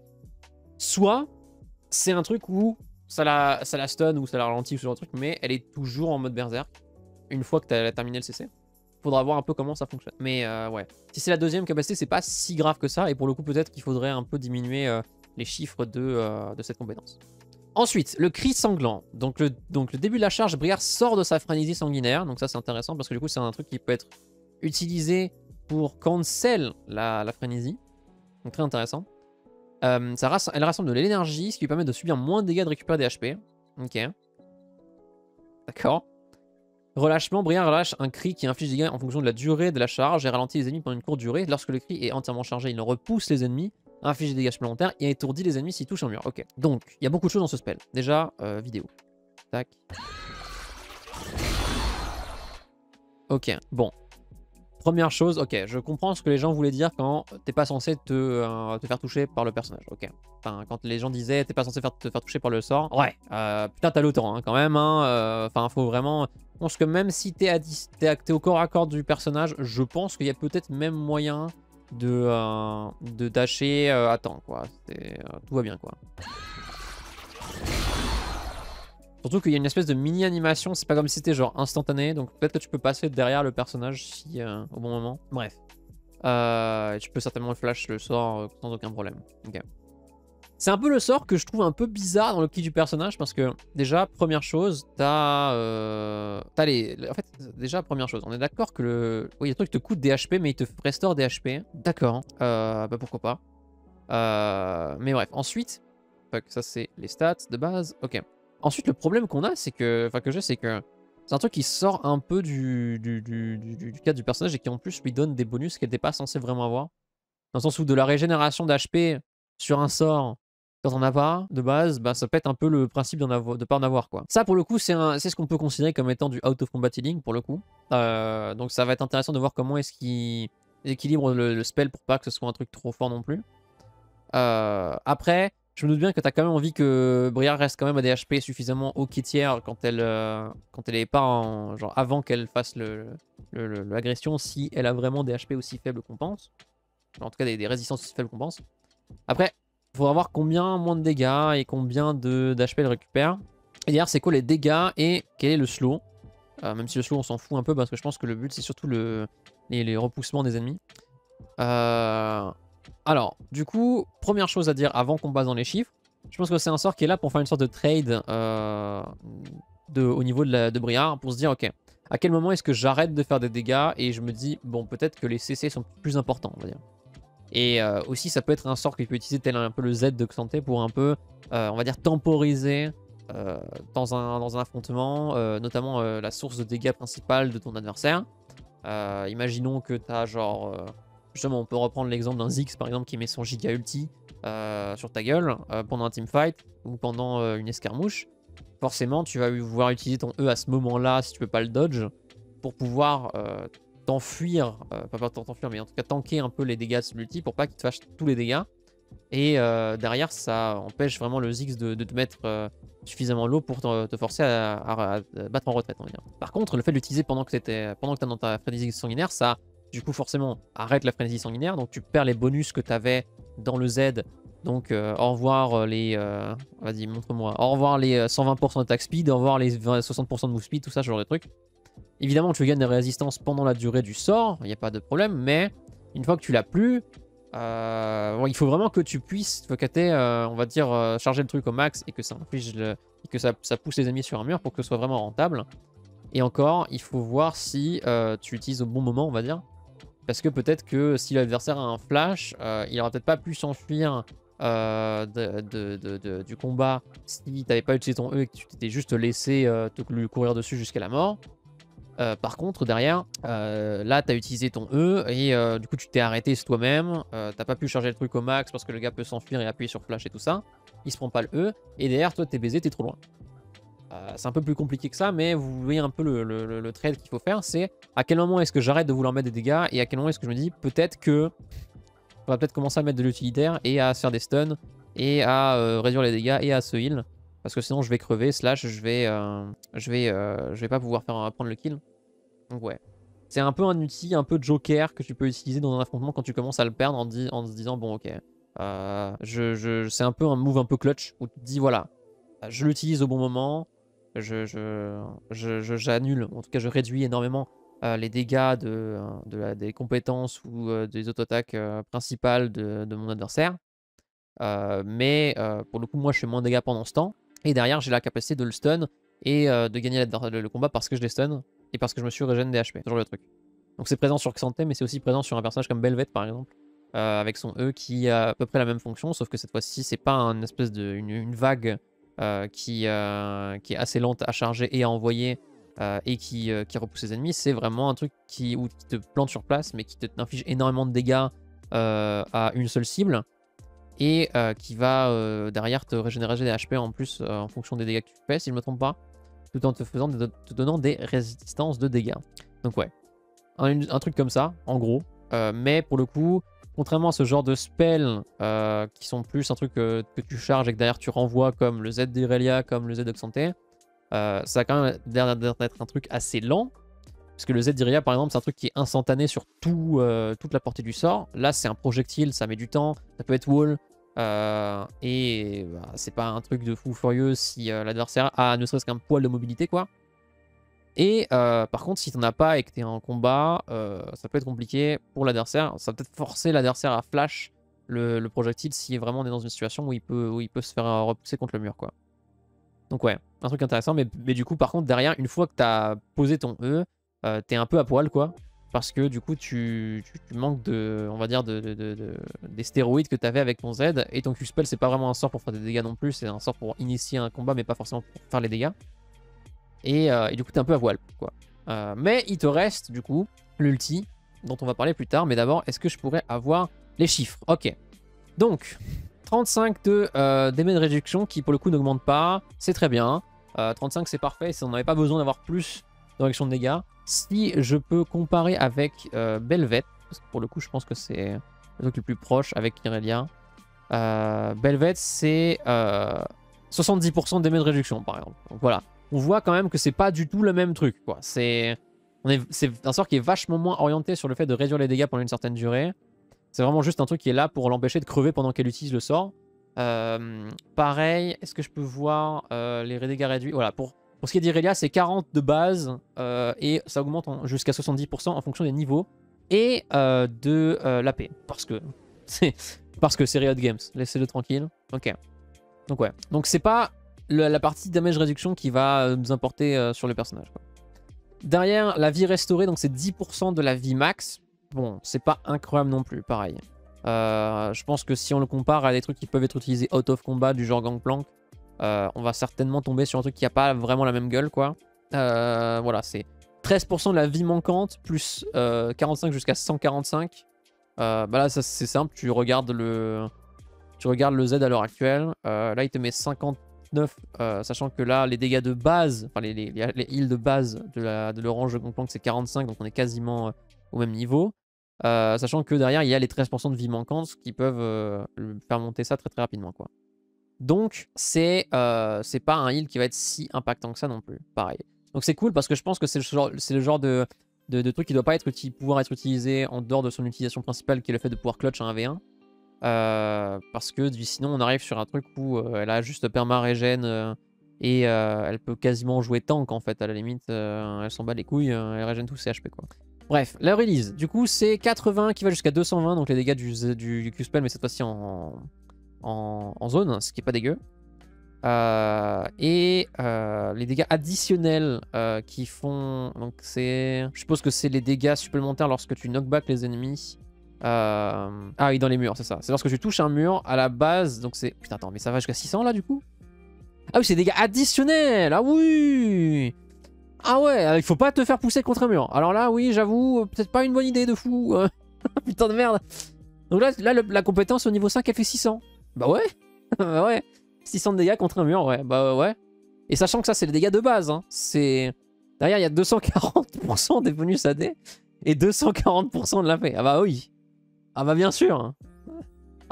Soit c'est un truc où ça la, ça la stun ou ça la ralentit ou ce genre de truc, mais elle est toujours en mode berserk une fois que tu as terminé le C C. Faudra voir un peu comment ça fonctionne. Mais euh, ouais, si c'est la deuxième capacité, c'est pas si grave que ça. Et pour le coup, peut-être qu'il faudrait un peu diminuer euh, les chiffres de, euh, de cette compétence. Ensuite, le cri sanglant. Donc le, donc le début de la charge, Briar sort de sa frénésie sanguinaire. Donc ça, c'est intéressant parce que du coup, c'est un truc qui peut être utilisé pour cancel la, la frénésie. Donc très intéressant. Euh, ça rassemble, elle rassemble de l'énergie, ce qui lui permet de subir moins de dégâts, de récupérer des H P. Ok. D'accord. Relâchement, Briar relâche un cri qui inflige des dégâts en fonction de la durée de la charge et ralentit les ennemis pendant une courte durée. Lorsque le cri est entièrement chargé, il repousse les ennemis, inflige des dégâts supplémentaires et étourdit les ennemis s'ils touchent un mur. Ok, donc il y a beaucoup de choses dans ce spell. Déjà, euh, vidéo. Tac. Ok, bon. Première chose, ok, je comprends ce que les gens voulaient dire quand t'es pas censé te, euh, te faire toucher par le personnage. Ok, enfin, quand les gens disaient t'es pas censé faire, te faire toucher par le sort, ouais, euh, putain, t'as le temps hein, quand même. Enfin, hein, euh, faut vraiment. Je pense que même si t'es es au corps à corps du personnage, je pense qu'il y a peut-être même moyen de, euh, de dasher euh, à temps, quoi. Euh, tout va bien, quoi. Surtout qu'il y a une espèce de mini-animation, c'est pas comme si c'était genre instantané, donc peut-être que tu peux passer derrière le personnage si euh, au bon moment. Bref. Euh, tu peux certainement flash le sort euh, sans aucun problème. Okay. C'est un peu le sort que je trouve un peu bizarre dans le kit du personnage, parce que déjà, première chose, t'as... Euh, t'as les... En fait, déjà, première chose, on est d'accord que le... Oui, le truc te coûte des H P, mais il te restaure des H P. D'accord, euh, bah pourquoi pas. Euh, mais bref, ensuite... Fuck, ça c'est les stats de base, ok. Ensuite, le problème qu'on a, c'est que, enfin que j'ai, c'est que c'est un truc qui sort un peu du, du, du, du, du cadre du personnage et qui en plus lui donne des bonus qu'elle n'était pas censée vraiment avoir. Dans le sens où de la régénération d'H P sur un sort, quand on n'a pas de base, bah, ça pète un peu le principe de ne pas en avoir, quoi. Ça, pour le coup, c'est ce qu'on peut considérer comme étant du out of combat healing, pour le coup. Euh, donc ça va être intéressant de voir comment est-ce qu'il équilibre le, le spell pour pas que ce soit un truc trop fort non plus. Euh, après... Je me doute bien que tu as quand même envie que Briar reste quand même à des H P suffisamment haut qui tiers quand elle euh, quand elle est pas en genre avant qu'elle fasse le l'agression si elle a vraiment des H P aussi faibles qu'on pense. En tout cas des, des résistances aussi faibles qu'on pense. Après, il faudra voir combien moins de dégâts et combien de d'H P elle récupère. Et d'ailleurs, c'est quoi les dégâts et quel est le slow. Euh, même si le slow on s'en fout un peu parce que je pense que le but c'est surtout le les, les repoussements des ennemis. Euh... Alors, du coup, première chose à dire avant qu'on base dans les chiffres, je pense que c'est un sort qui est là pour faire une sorte de trade euh, de, au niveau de, la, de Briar pour se dire, ok, à quel moment est-ce que j'arrête de faire des dégâts et je me dis, bon, peut-être que les C C sont plus importants, on va dire. Et euh, aussi, ça peut être un sort que tu peux utiliser tel un peu le Z de Xanté pour un peu, euh, on va dire, temporiser euh, dans, un, dans un affrontement, euh, notamment euh, la source de dégâts principale de ton adversaire. Euh, imaginons que tu as genre... Euh, Justement, on peut reprendre l'exemple d'un Ziggs par exemple qui met son giga ulti euh, sur ta gueule euh, pendant un teamfight ou pendant euh, une escarmouche. Forcément, tu vas pouvoir utiliser ton E à ce moment-là si tu peux pas le dodge pour pouvoir euh, t'enfuir, euh, pas t'enfuir, mais en tout cas tanker un peu les dégâts de ce ulti pour pas qu'il te fasse tous les dégâts. Et euh, derrière, ça empêche vraiment le Ziggs de, de te mettre euh, suffisamment low pour te, te forcer à, à, à battre en retraite, on va dire. Par contre, le fait de l'utiliser pendant que t'étais, pendant que t'es dans ta frénésie sanguinaire, ça. Du coup, forcément, arrête la frénésie sanguinaire. Donc, tu perds les bonus que tu avais dans le Z. Donc, euh, au revoir les... Euh, Vas-y, montre-moi. Au revoir les cent vingt pour cent d'attaque speed. Au revoir les soixante pour cent de move speed. Tout ça, ce genre de trucs. Évidemment, tu gagnes des résistances pendant la durée du sort. Il n'y a pas de problème. Mais, une fois que tu l'as plus... Euh, bon, il faut vraiment que tu puisses... Que tu aies, euh, on va dire, euh, charger le truc au max. Et que ça inflige le, et que ça, ça pousse les ennemis sur un mur pour que ce soit vraiment rentable. Et encore, il faut voir si euh, tu utilises au bon moment, on va dire. Parce que peut-être que si l'adversaire a un flash, euh, il n'aurait peut-être pas pu s'enfuir euh, de, de, de, de, du combat si tu n'avais pas utilisé ton E et que tu t'étais juste laissé euh, te, lui courir dessus jusqu'à la mort. Euh, par contre, derrière, euh, là, tu as utilisé ton E et euh, du coup, tu t'es arrêté toi-même. Euh, t'as pas pu charger le truc au max parce que le gars peut s'enfuir et appuyer sur flash et tout ça. Il se prend pas le E. Et derrière, toi, t'es baisé, t'es trop loin. Euh, c'est un peu plus compliqué que ça, mais vous voyez un peu le, le, le, le trade qu'il faut faire. C'est à quel moment est-ce que j'arrête de vouloir mettre des dégâts et à quel moment est-ce que je me dis peut-être que on va peut-être commencer à mettre de l'utilitaire et à se faire des stuns et à euh, réduire les dégâts et à se heal. Parce que sinon je vais crever, slash je vais, euh, je, vais euh, je vais pas pouvoir faire prendre le kill. Donc ouais. C'est un peu un outil, un peu joker que tu peux utiliser dans un affrontement quand tu commences à le perdre en, dis en se disant bon ok. Euh, je, je, c'est un peu un move un peu clutch où tu te dis voilà, je l'utilise au bon moment, j'annule, je, je, je, je, en tout cas je réduis énormément euh, les dégâts de, de la, des compétences ou euh, des auto-attaques euh, principales de, de mon adversaire. Euh, mais euh, pour le coup moi je fais moins de dégâts pendant ce temps. Et derrière, j'ai la capacité de le stun et euh, de gagner la, le, le combat parce que je les stun et parce que je me suis régène des H P. Toujours le truc. Donc c'est présent sur Xanté, mais c'est aussi présent sur un personnage comme Belveth par exemple, euh, avec son E qui a à peu près la même fonction, sauf que cette fois-ci, c'est pas une espèce de une, une vague euh, qui, euh, qui est assez lente à charger et à envoyer euh, et qui, euh, qui repousse les ennemis. C'est vraiment un truc qui, où, qui te plante sur place, mais qui te inflige énormément de dégâts euh, à une seule cible. Et euh, qui va euh, derrière te régénérer des H P en plus euh, en fonction des dégâts que tu fais, si je ne me trompe pas, tout en te, faisant de, te donnant des résistances de dégâts. Donc ouais, un, un truc comme ça, en gros. Euh, mais pour le coup, contrairement à ce genre de spells euh, qui sont plus un truc euh, que tu charges et que derrière tu renvoies comme le Z d'Irelia, comme le Z de Xanté, euh, ça a quand même l'air d'être un truc assez lent. Parce que le Z d'Irelia, par exemple, c'est un truc qui est instantané sur tout, euh, toute la portée du sort. Là, c'est un projectile, ça met du temps, ça peut être wall. Euh, et bah, c'est pas un truc de fou furieux si euh, l'adversaire a ne serait-ce qu'un poil de mobilité, quoi. Et euh, par contre, si t'en as pas et que t'es en combat, euh, ça peut être compliqué pour l'adversaire. Ça va peut-être forcer l'adversaire à flash le, le projectile si vraiment on est dans une situation où il peut, où il peut se faire repousser contre le mur, quoi. Donc ouais, un truc intéressant. Mais, mais du coup, par contre, derrière, une fois que t'as posé ton E, Euh, t'es un peu à poil quoi, parce que du coup tu, tu, tu manques de, on va dire, de, de, de, de, des stéroïdes que t'avais avec ton Z, et ton Q-Spell c'est pas vraiment un sort pour faire des dégâts non plus, c'est un sort pour initier un combat mais pas forcément pour faire les dégâts, et, euh, et du coup t'es un peu à poil quoi. Euh, mais il te reste du coup l'ulti, dont on va parler plus tard, mais d'abord est-ce que je pourrais avoir les chiffres? Ok, donc trente-cinc de euh, damage reduction qui pour le coup n'augmente pas, c'est très bien, euh, trente-cinq c'est parfait, on n'avait pas besoin d'avoir plus de réduction de dégâts. Si je peux comparer avec euh, Belveth, parce que pour le coup je pense que c'est le truc le plus proche avec Irelia, euh, Belveth c'est euh, soixante-dix pour cent de damage réduction par exemple. Donc voilà, on voit quand même que c'est pas du tout le même truc quoi. C'est est, un sort qui est vachement moins orienté sur le fait de réduire les dégâts pendant une certaine durée. C'est vraiment juste un truc qui est là pour l'empêcher de crever pendant qu'elle utilise le sort. Euh, pareil, est-ce que je peux voir euh, les dégâts réduits? Voilà, pour... Pour ce qui est d'Irelia, c'est quarante de base euh, et ça augmente jusqu'à soixante-dix pour cent en fonction des niveaux et euh, de euh, l'A P. Parce que c'est Riot Games, laissez-le tranquille. Ok. Donc ouais. Donc c'est pas le, la partie damage réduction qui va nous importer euh, sur le personnage, quoi. Derrière, la vie restaurée, donc c'est dix pour cent de la vie max. Bon, c'est pas incroyable non plus, pareil. Euh, je pense que si on le compare à des trucs qui peuvent être utilisés out of combat, du genre Gangplank, Euh, on va certainement tomber sur un truc qui n'a pas vraiment la même gueule, quoi. Euh, voilà, c'est treize pour cent de la vie manquante, plus euh, quarante-cinq jusqu'à cent quarante-cinq. Euh, bah là, c'est simple, tu regardes le, tu regardes le Z à l'heure actuelle. Euh, là, il te met cinquante-neuf, euh, sachant que là, les dégâts de base, enfin, les, les, les heals de base de l'orange de Gangplank, c'est quarante-cinq, donc on est quasiment euh, au même niveau. Euh, sachant que derrière, il y a les treize pour cent de vie manquante qui peuvent euh, faire monter ça très très rapidement, quoi. Donc, c'est euh, pas un heal qui va être si impactant que ça non plus. Pareil. Donc, c'est cool parce que je pense que c'est le genre, le genre de, de, de truc qui doit pas être, pouvoir être utilisé en dehors de son utilisation principale, qui est le fait de pouvoir clutch un V un. Euh, parce que sinon, on arrive sur un truc où euh, elle a juste perma régène euh, et euh, elle peut quasiment jouer tank en fait. À la limite, euh, elle s'en bat les couilles, euh, elle régène tous ses H P quoi. Bref, la release. Du coup, c'est quatre-vingts qui va jusqu'à deux cent vingt, donc les dégâts du, du, du Q-Spell, mais cette fois-ci en. En, en zone, ce qui est pas dégueu, euh, et euh, les dégâts additionnels euh, qui font, donc c'est, je suppose que c'est les dégâts supplémentaires lorsque tu knockback les ennemis, euh... ah oui dans les murs c'est ça, c'est lorsque tu touches un mur à la base, donc c'est, putain attends mais ça va jusqu'à six cents là du coup? Ah oui c'est des dégâts additionnels, ah oui. Ah ouais, il faut pas te faire pousser contre un mur. Alors là, oui, j'avoue, peut-être pas une bonne idée de fou. Putain de merde. Donc là, là le, la compétence au niveau cinq, elle fait six cents. Bah ouais. Bah ouais. six cents de dégâts contre un mur, ouais. Bah ouais. Et sachant que ça, c'est les dégâts de base. Hein. C'est... Derrière, il y a deux cent quarante pour cent des bonus A D et deux cent quarante pour cent de la paix. Ah bah oui. Ah bah bien sûr.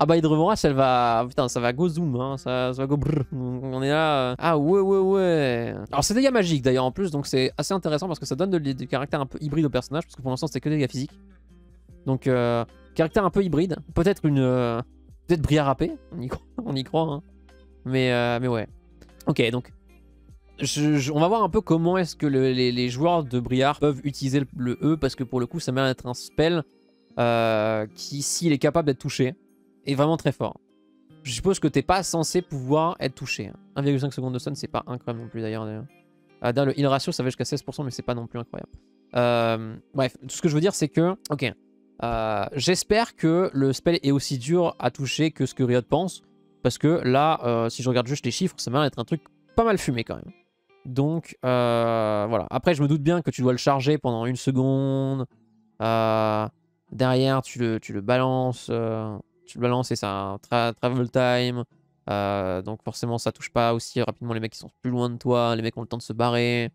Ah bah Hydrevorage, elle va... Putain, ça va go zoom. Hein. Ça, ça va go brrr. On est là. Ah ouais, ouais, ouais. Alors c'est dégâts magiques d'ailleurs en plus. Donc c'est assez intéressant parce que ça donne du caractère un peu hybride au personnage. Parce que pour l'instant, c'était que des dégâts physiques. Donc euh, caractère un peu hybride. Peut-être une... Euh, peut-être Briar râpé. On y croit. On y croit hein. Mais, euh, mais ouais. Ok, donc... Je, je, on va voir un peu comment est-ce que le, les, les joueurs de Briar peuvent utiliser le, le E, parce que pour le coup ça mérite d'être un spell euh, qui, s'il est capable d'être touché, est vraiment très fort. Je suppose que t'es pas censé pouvoir être touché. un virgule cinq secondes de stun, c'est pas incroyable non plus d'ailleurs. Ah, le heal ratio ça va jusqu'à seize pour cent, mais c'est pas non plus incroyable. Euh, bref, tout ce que je veux dire c'est que, ok, euh, j'espère que le spell est aussi dur à toucher que ce que Riot pense, parce que là, euh, si je regarde juste les chiffres, ça mérite d'être un truc pas mal fumé quand même. Donc euh, voilà, après je me doute bien que tu dois le charger pendant une seconde, euh, derrière tu le, tu le balances, euh, tu le balances et c'est un tra travel time, euh, donc forcément ça touche pas aussi rapidement les mecs qui sont plus loin de toi, les mecs ont le temps de se barrer,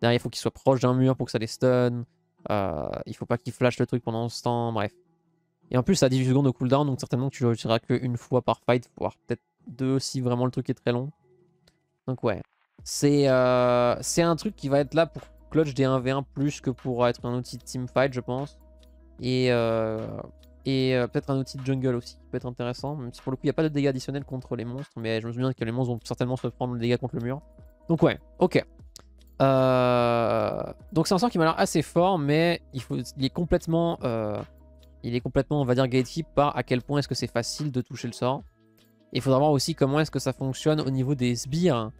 derrière il faut qu'ils soient proches d'un mur pour que ça les stun, euh, il faut pas qu'ils flashent le truc pendant ce temps, bref. Et en plus ça a dix-huit secondes de cooldown, donc certainement que tu le retireras qu'une fois par fight, voire peut-être deux si vraiment le truc est très long, donc ouais. C'est euh, un truc qui va être là pour clutch des un v un plus que pour être un outil de teamfight, je pense. Et, euh, et euh, peut-être un outil de jungle aussi, qui peut être intéressant. Même si pour le coup, il n'y a pas de dégâts additionnels contre les monstres. Mais je me souviens que les monstres vont certainement se prendre le dégât contre le mur. Donc ouais, ok. Euh, donc c'est un sort qui m'a l'air assez fort, mais il, faut, il est complètement, euh, il est complètement, on va dire, gatekeep par à quel point est-ce que c'est facile de toucher le sort. Il faudra voir aussi comment est-ce que ça fonctionne au niveau des sbires.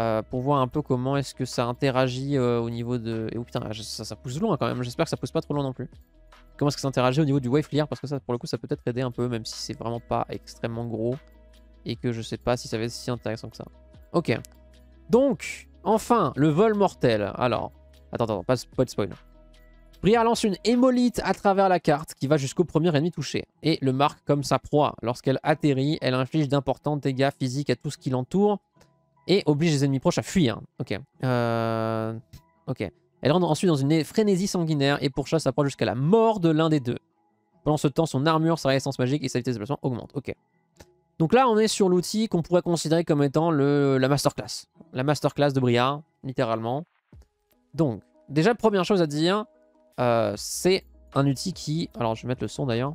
Euh, pour voir un peu comment est-ce que ça interagit euh, au niveau de... Et oh putain, ça, ça pousse loin quand même, j'espère que ça pousse pas trop loin non plus. Comment est-ce que ça interagit au niveau du wave clear, parce que ça pour le coup ça peut peut-être aider un peu, même si c'est vraiment pas extrêmement gros. Et que je sais pas si ça va être si intéressant que ça. Ok. Donc, enfin, le vol mortel. Alors, attends, attends, pas, pas de spoil. Briar lance une hémolite à travers la carte qui va jusqu'au premier ennemi touché. Et le marque comme sa proie. Lorsqu'elle atterrit, elle inflige d'importants dégâts physiques à tout ce qui l'entoure. Et oblige les ennemis proches à fuir. Ok. Euh... Ok. Elle rentre ensuite dans une frénésie sanguinaire et pourchasse sa proie jusqu'à la mort de l'un des deux. Pendant ce temps, son armure, sa résistance magique et sa vitesse de déplacement augmentent. Ok. Donc là, on est sur l'outil qu'on pourrait considérer comme étant le... la masterclass. La masterclass de Briar, littéralement. Donc, déjà, première chose à dire, euh, c'est un outil qui... Alors, je vais mettre le son d'ailleurs.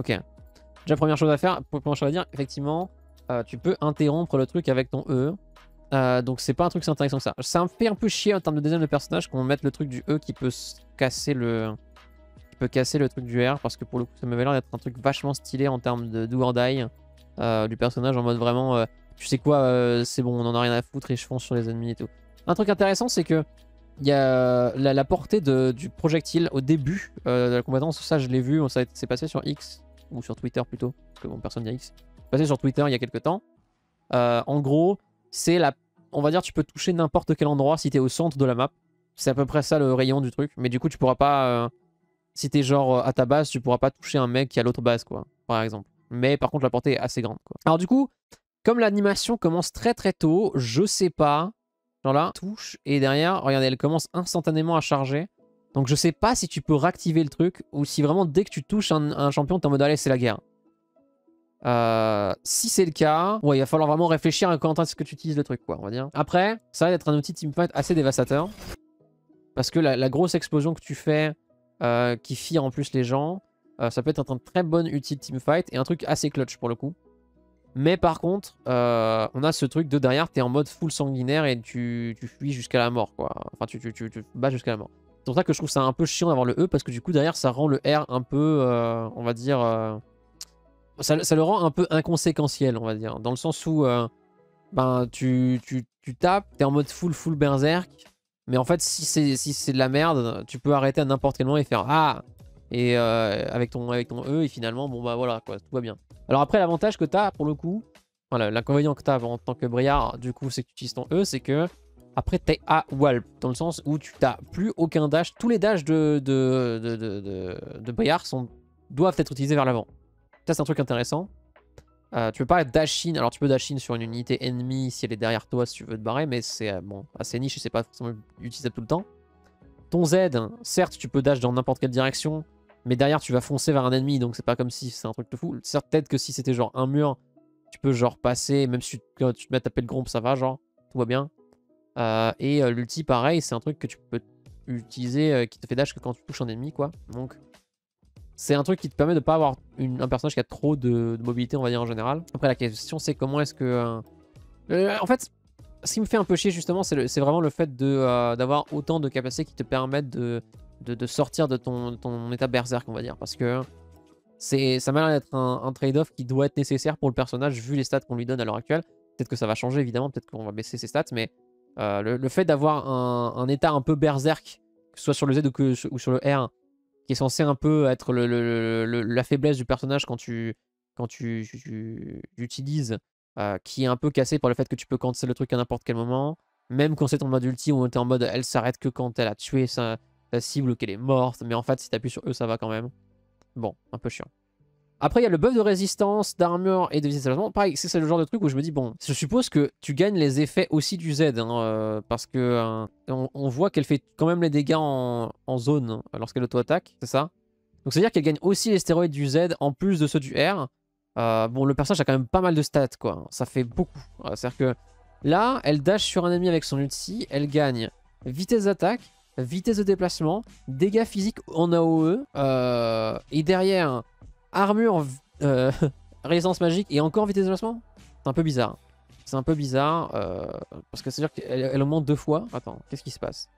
Ok, déjà première chose à faire, première chose à dire, effectivement, euh, tu peux interrompre le truc avec ton E. Euh, donc c'est pas un truc si intéressant que ça. Ça fait un peu chier en termes de design de personnage qu'on mette le truc du E qui peut casser le qui peut casser le truc du R. Parce que pour le coup, ça m'avait l'air d'être un truc vachement stylé en termes de do or die euh, du personnage. En mode vraiment, euh, tu sais quoi, euh, c'est bon, on en a rien à foutre et je fonce sur les ennemis et tout. Un truc intéressant, c'est que il y a la, la portée de, du projectile au début euh, de la combattance. Ça, je l'ai vu, ça s'est passé sur X. Ou sur Twitter plutôt, parce que bon, personne n'y a X. Passé sur Twitter il y a quelques temps. Euh, en gros, c'est la... On va dire tu peux toucher n'importe quel endroit si t'es au centre de la map. C'est à peu près ça le rayon du truc. Mais du coup, tu pourras pas... Euh, si t'es genre à ta base, tu pourras pas toucher un mec qui est à l'autre base, quoi, par exemple. Mais par contre, la portée est assez grande, quoi. Alors du coup, comme l'animation commence très très tôt, je sais pas... Genre là, touche, et derrière, regardez, elle commence instantanément à charger. Donc je sais pas si tu peux réactiver le truc ou si vraiment dès que tu touches un, un champion, t'es en mode allez c'est la guerre. Euh, si c'est le cas, ouais, il va falloir vraiment réfléchir à quand est-ce que tu utilises le truc, quoi, on va dire. Après, ça va être un outil teamfight assez dévastateur. Parce que la, la grosse explosion que tu fais, euh, qui fire en plus les gens, euh, ça peut être un très bon outil de teamfight et un truc assez clutch pour le coup. Mais par contre, euh, on a ce truc de derrière, t'es en mode full sanguinaire et tu, tu fuis jusqu'à la mort, quoi. Enfin, tu, tu, tu, tu bats jusqu'à la mort. C'est pour ça que je trouve ça un peu chiant d'avoir le E, parce que du coup derrière ça rend le R un peu, euh, on va dire, euh, ça, ça le rend un peu inconséquentiel, on va dire. Dans le sens où euh, ben, tu, tu, tu tapes, t'es en mode full full berserk, mais en fait si c'est si c'est de la merde, tu peux arrêter à n'importe quel moment et faire ah et euh, avec, ton, avec ton E, et finalement, bon bah voilà, quoi, tout va bien. Alors après, l'avantage que tu as, pour le coup, voilà, l'inconvénient que tu as en tant que Briar, du coup, c'est que tu utilises ton E, c'est que après, tu es à Walp, dans le sens où tu n'as plus aucun dash. Tous les dashs de, de, de, de, de, de Briar sont, doivent être utilisés vers l'avant. Ça, c'est un truc intéressant. Euh, tu peux pas dash in, alors tu peux dash in sur une unité ennemie si elle est derrière toi si tu veux te barrer, mais c'est euh, bon, assez niche et c'est pas forcément utilisable tout le temps. Ton Z, certes tu peux dash dans n'importe quelle direction, mais derrière tu vas foncer vers un ennemi, donc c'est pas comme si c'est un truc de fou. Certes peut-être que si c'était genre un mur, tu peux genre passer, même si tu, tu te mets à taper le gromp, ça va genre, tout va bien. Euh, et euh, l'ulti pareil, c'est un truc que tu peux utiliser euh, qui te fait dash que quand tu touches un ennemi quoi, donc... C'est un truc qui te permet de ne pas avoir une, un personnage qui a trop de, de mobilité, on va dire en général. Après, la question, c'est comment est-ce que... Euh, euh, en fait, ce qui me fait un peu chier, justement, c'est vraiment le fait d'avoir euh, autant de capacités qui te permettent de, de, de sortir de ton, ton état berserk, on va dire. Parce que ça m'a l'air d'être un, un trade-off qui doit être nécessaire pour le personnage, vu les stats qu'on lui donne à l'heure actuelle. Peut-être que ça va changer, évidemment, peut-être qu'on va baisser ses stats, mais euh, le, le fait d'avoir un, un état un peu berserk, que ce soit sur le Z ou, que, ou sur le R, qui est censé un peu être le, le, le, la faiblesse du personnage quand tu quand tu, tu, tu utilises, euh, qui est un peu cassé par le fait que tu peux cancel le truc à n'importe quel moment, même quand c'est ton mode ulti où t'es en mode elle s'arrête que quand elle a tué sa, sa cible ou qu'elle est morte, mais en fait si t'appuies sur eux ça va quand même. Bon, un peu chiant. Après il y a le buff de résistance, d'armure et de vitesse d'allongement. Pareil, c'est le genre de truc où je me dis bon, je suppose que tu gagnes les effets aussi du Z, hein, euh, parce que euh, on, on voit qu'elle fait quand même les dégâts en, en zone hein, lorsqu'elle auto-attaque, c'est ça. Donc c'est à dire qu'elle gagne aussi les stéroïdes du Z en plus de ceux du R. Euh, bon, le personnage a quand même pas mal de stats quoi, ça fait beaucoup. Euh, c'est à dire que là, elle dash sur un ennemi avec son ulti, elle gagne vitesse d'attaque, vitesse de déplacement, dégâts physiques en A O E, euh, et derrière... Armure, euh, résistance magique et encore vitesse de déplacement. C'est un peu bizarre. C'est un peu bizarre euh, parce que c'est sûr qu'elle augmente deux fois. Attends, qu'est-ce qui se passe?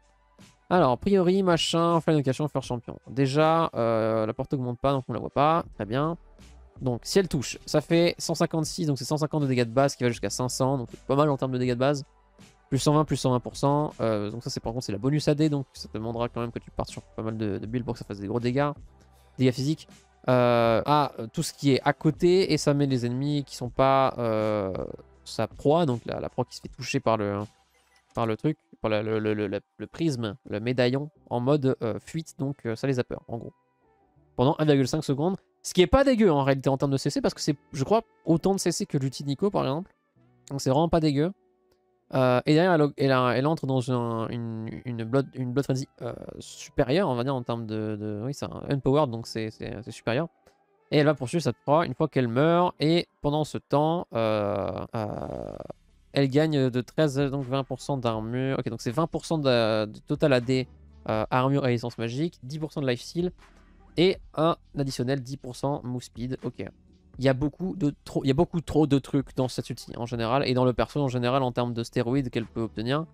Alors, priori, machin, fly location, faire champion. Déjà, euh, la porte augmente pas donc on la voit pas. Très bien. Donc, si elle touche, ça fait cent cinquante-six, donc c'est cent cinquante de dégâts de base qui va jusqu'à cinq cents, donc pas mal en termes de dégâts de base. Plus cent vingt, plus cent vingt pour cent. Euh, donc, ça, c'est par contre, c'est la bonus A D, donc ça te demandera quand même que tu partes sur pas mal de, de builds pour que ça fasse des gros dégâts. Dégâts physiques. Euh, à tout ce qui est à côté et ça met les ennemis qui sont pas euh, sa proie, donc la, la proie qui se fait toucher par le, par le truc, par la, le, le, le, le prisme, le médaillon en mode euh, fuite, donc euh, ça les a peur en gros pendant un virgule cinq secondes, ce qui est pas dégueu en réalité en termes de C C parce que c'est je crois autant de C C que l'ulti Nico par exemple, donc c'est vraiment pas dégueu. Euh, et derrière elle, elle, elle entre dans un, une, une, blood, une blood frenzy euh, supérieure, on va dire en termes de, de oui c'est un unpowered donc c'est supérieur, et elle va poursuivre cette proie une fois qu'elle meurt, et pendant ce temps euh, euh, elle gagne de treize, donc vingt pour cent d'armure, ok donc c'est vingt pour cent de, de total A D, euh, armure et essence magique, dix pour cent de lifesteal et un additionnel dix pour cent move speed, ok. Il y a beaucoup de trop, il y a beaucoup trop de trucs dans cette ulti en général et dans le perso en général en termes de stéroïdes qu'elle peut obtenir.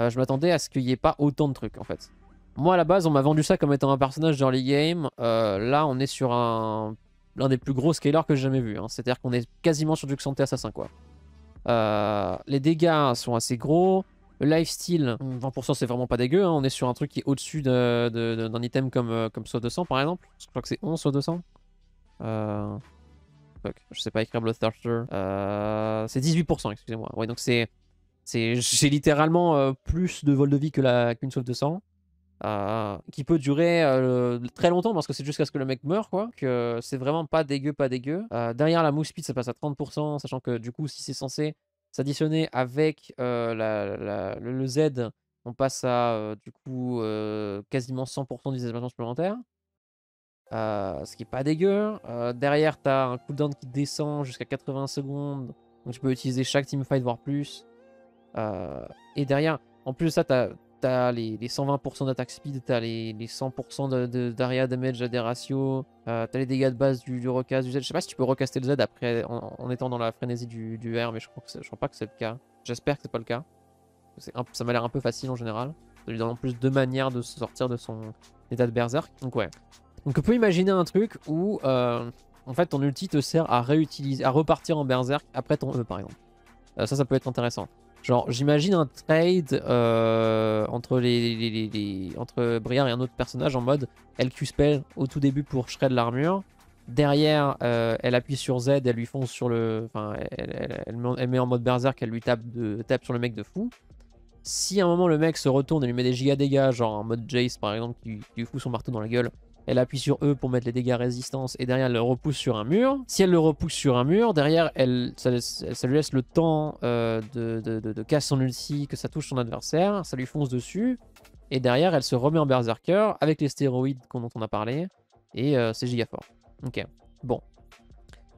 Euh, je m'attendais à ce qu'il n'y ait pas autant de trucs en fait. Moi à la base on m'a vendu ça comme étant un personnage dans les games. Euh, là on est sur un l'un des plus gros scalers que j'ai jamais vu. Hein. C'est-à-dire qu'on est quasiment sur du Xanté assassin quoi. Euh, les dégâts sont assez gros. Le lifesteal vingt pour cent c'est vraiment pas dégueu. Hein. On est sur un truc qui est au-dessus d'un de, de, de, item comme comme soit deux cents par exemple. Je crois que c'est onze soit deux cents. Euh... Je sais pas écrire Bloodthirster. Euh, c'est dix-huit pour cent, excusez-moi. Ouais, donc c'est. J'ai littéralement euh, plus de vol de vie qu'une qu sauve deux cents. Euh, qui peut durer euh, très longtemps parce que c'est jusqu'à ce que le mec meure, quoi. Que c'est vraiment pas dégueu, pas dégueu. Euh, derrière la move speed, ça passe à trente pour cent, sachant que du coup, si c'est censé s'additionner avec euh, la, la, le, le Z, on passe à euh, du coup euh, quasiment cent pour cent des éléments supplémentaires. Euh, ce qui est pas dégueu. Euh, derrière, tu as un cooldown qui descend jusqu'à quatre-vingts secondes. Donc tu peux utiliser chaque teamfight, voire plus. Euh, et derrière, en plus de ça, tu as, as les, les cent vingt pour cent d'attaque speed, tu as les, les cent pour cent d'area damage à des ratios, euh, tu as les dégâts de base du, du recast du Z. Je sais pas si tu peux recaster le Z après en, en étant dans la frénésie du, du R, mais je crois, que je crois pas que c'est le cas. J'espère que c'est pas le cas. Un, ça m'a l'air un peu facile en général. Ça lui donne en plus deux manières de sortir de son état de berserk. Donc ouais. Donc on peut imaginer un truc où euh, en fait ton ulti te sert à réutiliser, à repartir en berserk après ton E par exemple. Euh, ça, ça peut être intéressant. Genre, j'imagine un trade euh, entre, les, les, les, les, entre Briar et un autre personnage en mode elle Q-spell au tout début pour shred l'armure. Derrière, euh, elle appuie sur Z, elle lui fonce sur le. Enfin, elle, elle, elle, elle met en mode berserk, elle lui tape, de, tape sur le mec de fou. Si à un moment le mec se retourne et lui met des giga dégâts, genre en mode Jace par exemple, qui, qui lui fout son marteau dans la gueule, elle appuie sur E pour mettre les dégâts résistance et derrière elle le repousse sur un mur. Si elle le repousse sur un mur, derrière elle, ça, ça lui laisse le temps euh, de, de, de, de casser son ulti, que ça touche son adversaire, ça lui fonce dessus. Et derrière elle se remet en berserker avec les stéroïdes dont on a parlé et euh, c'est giga fort. Ok, bon.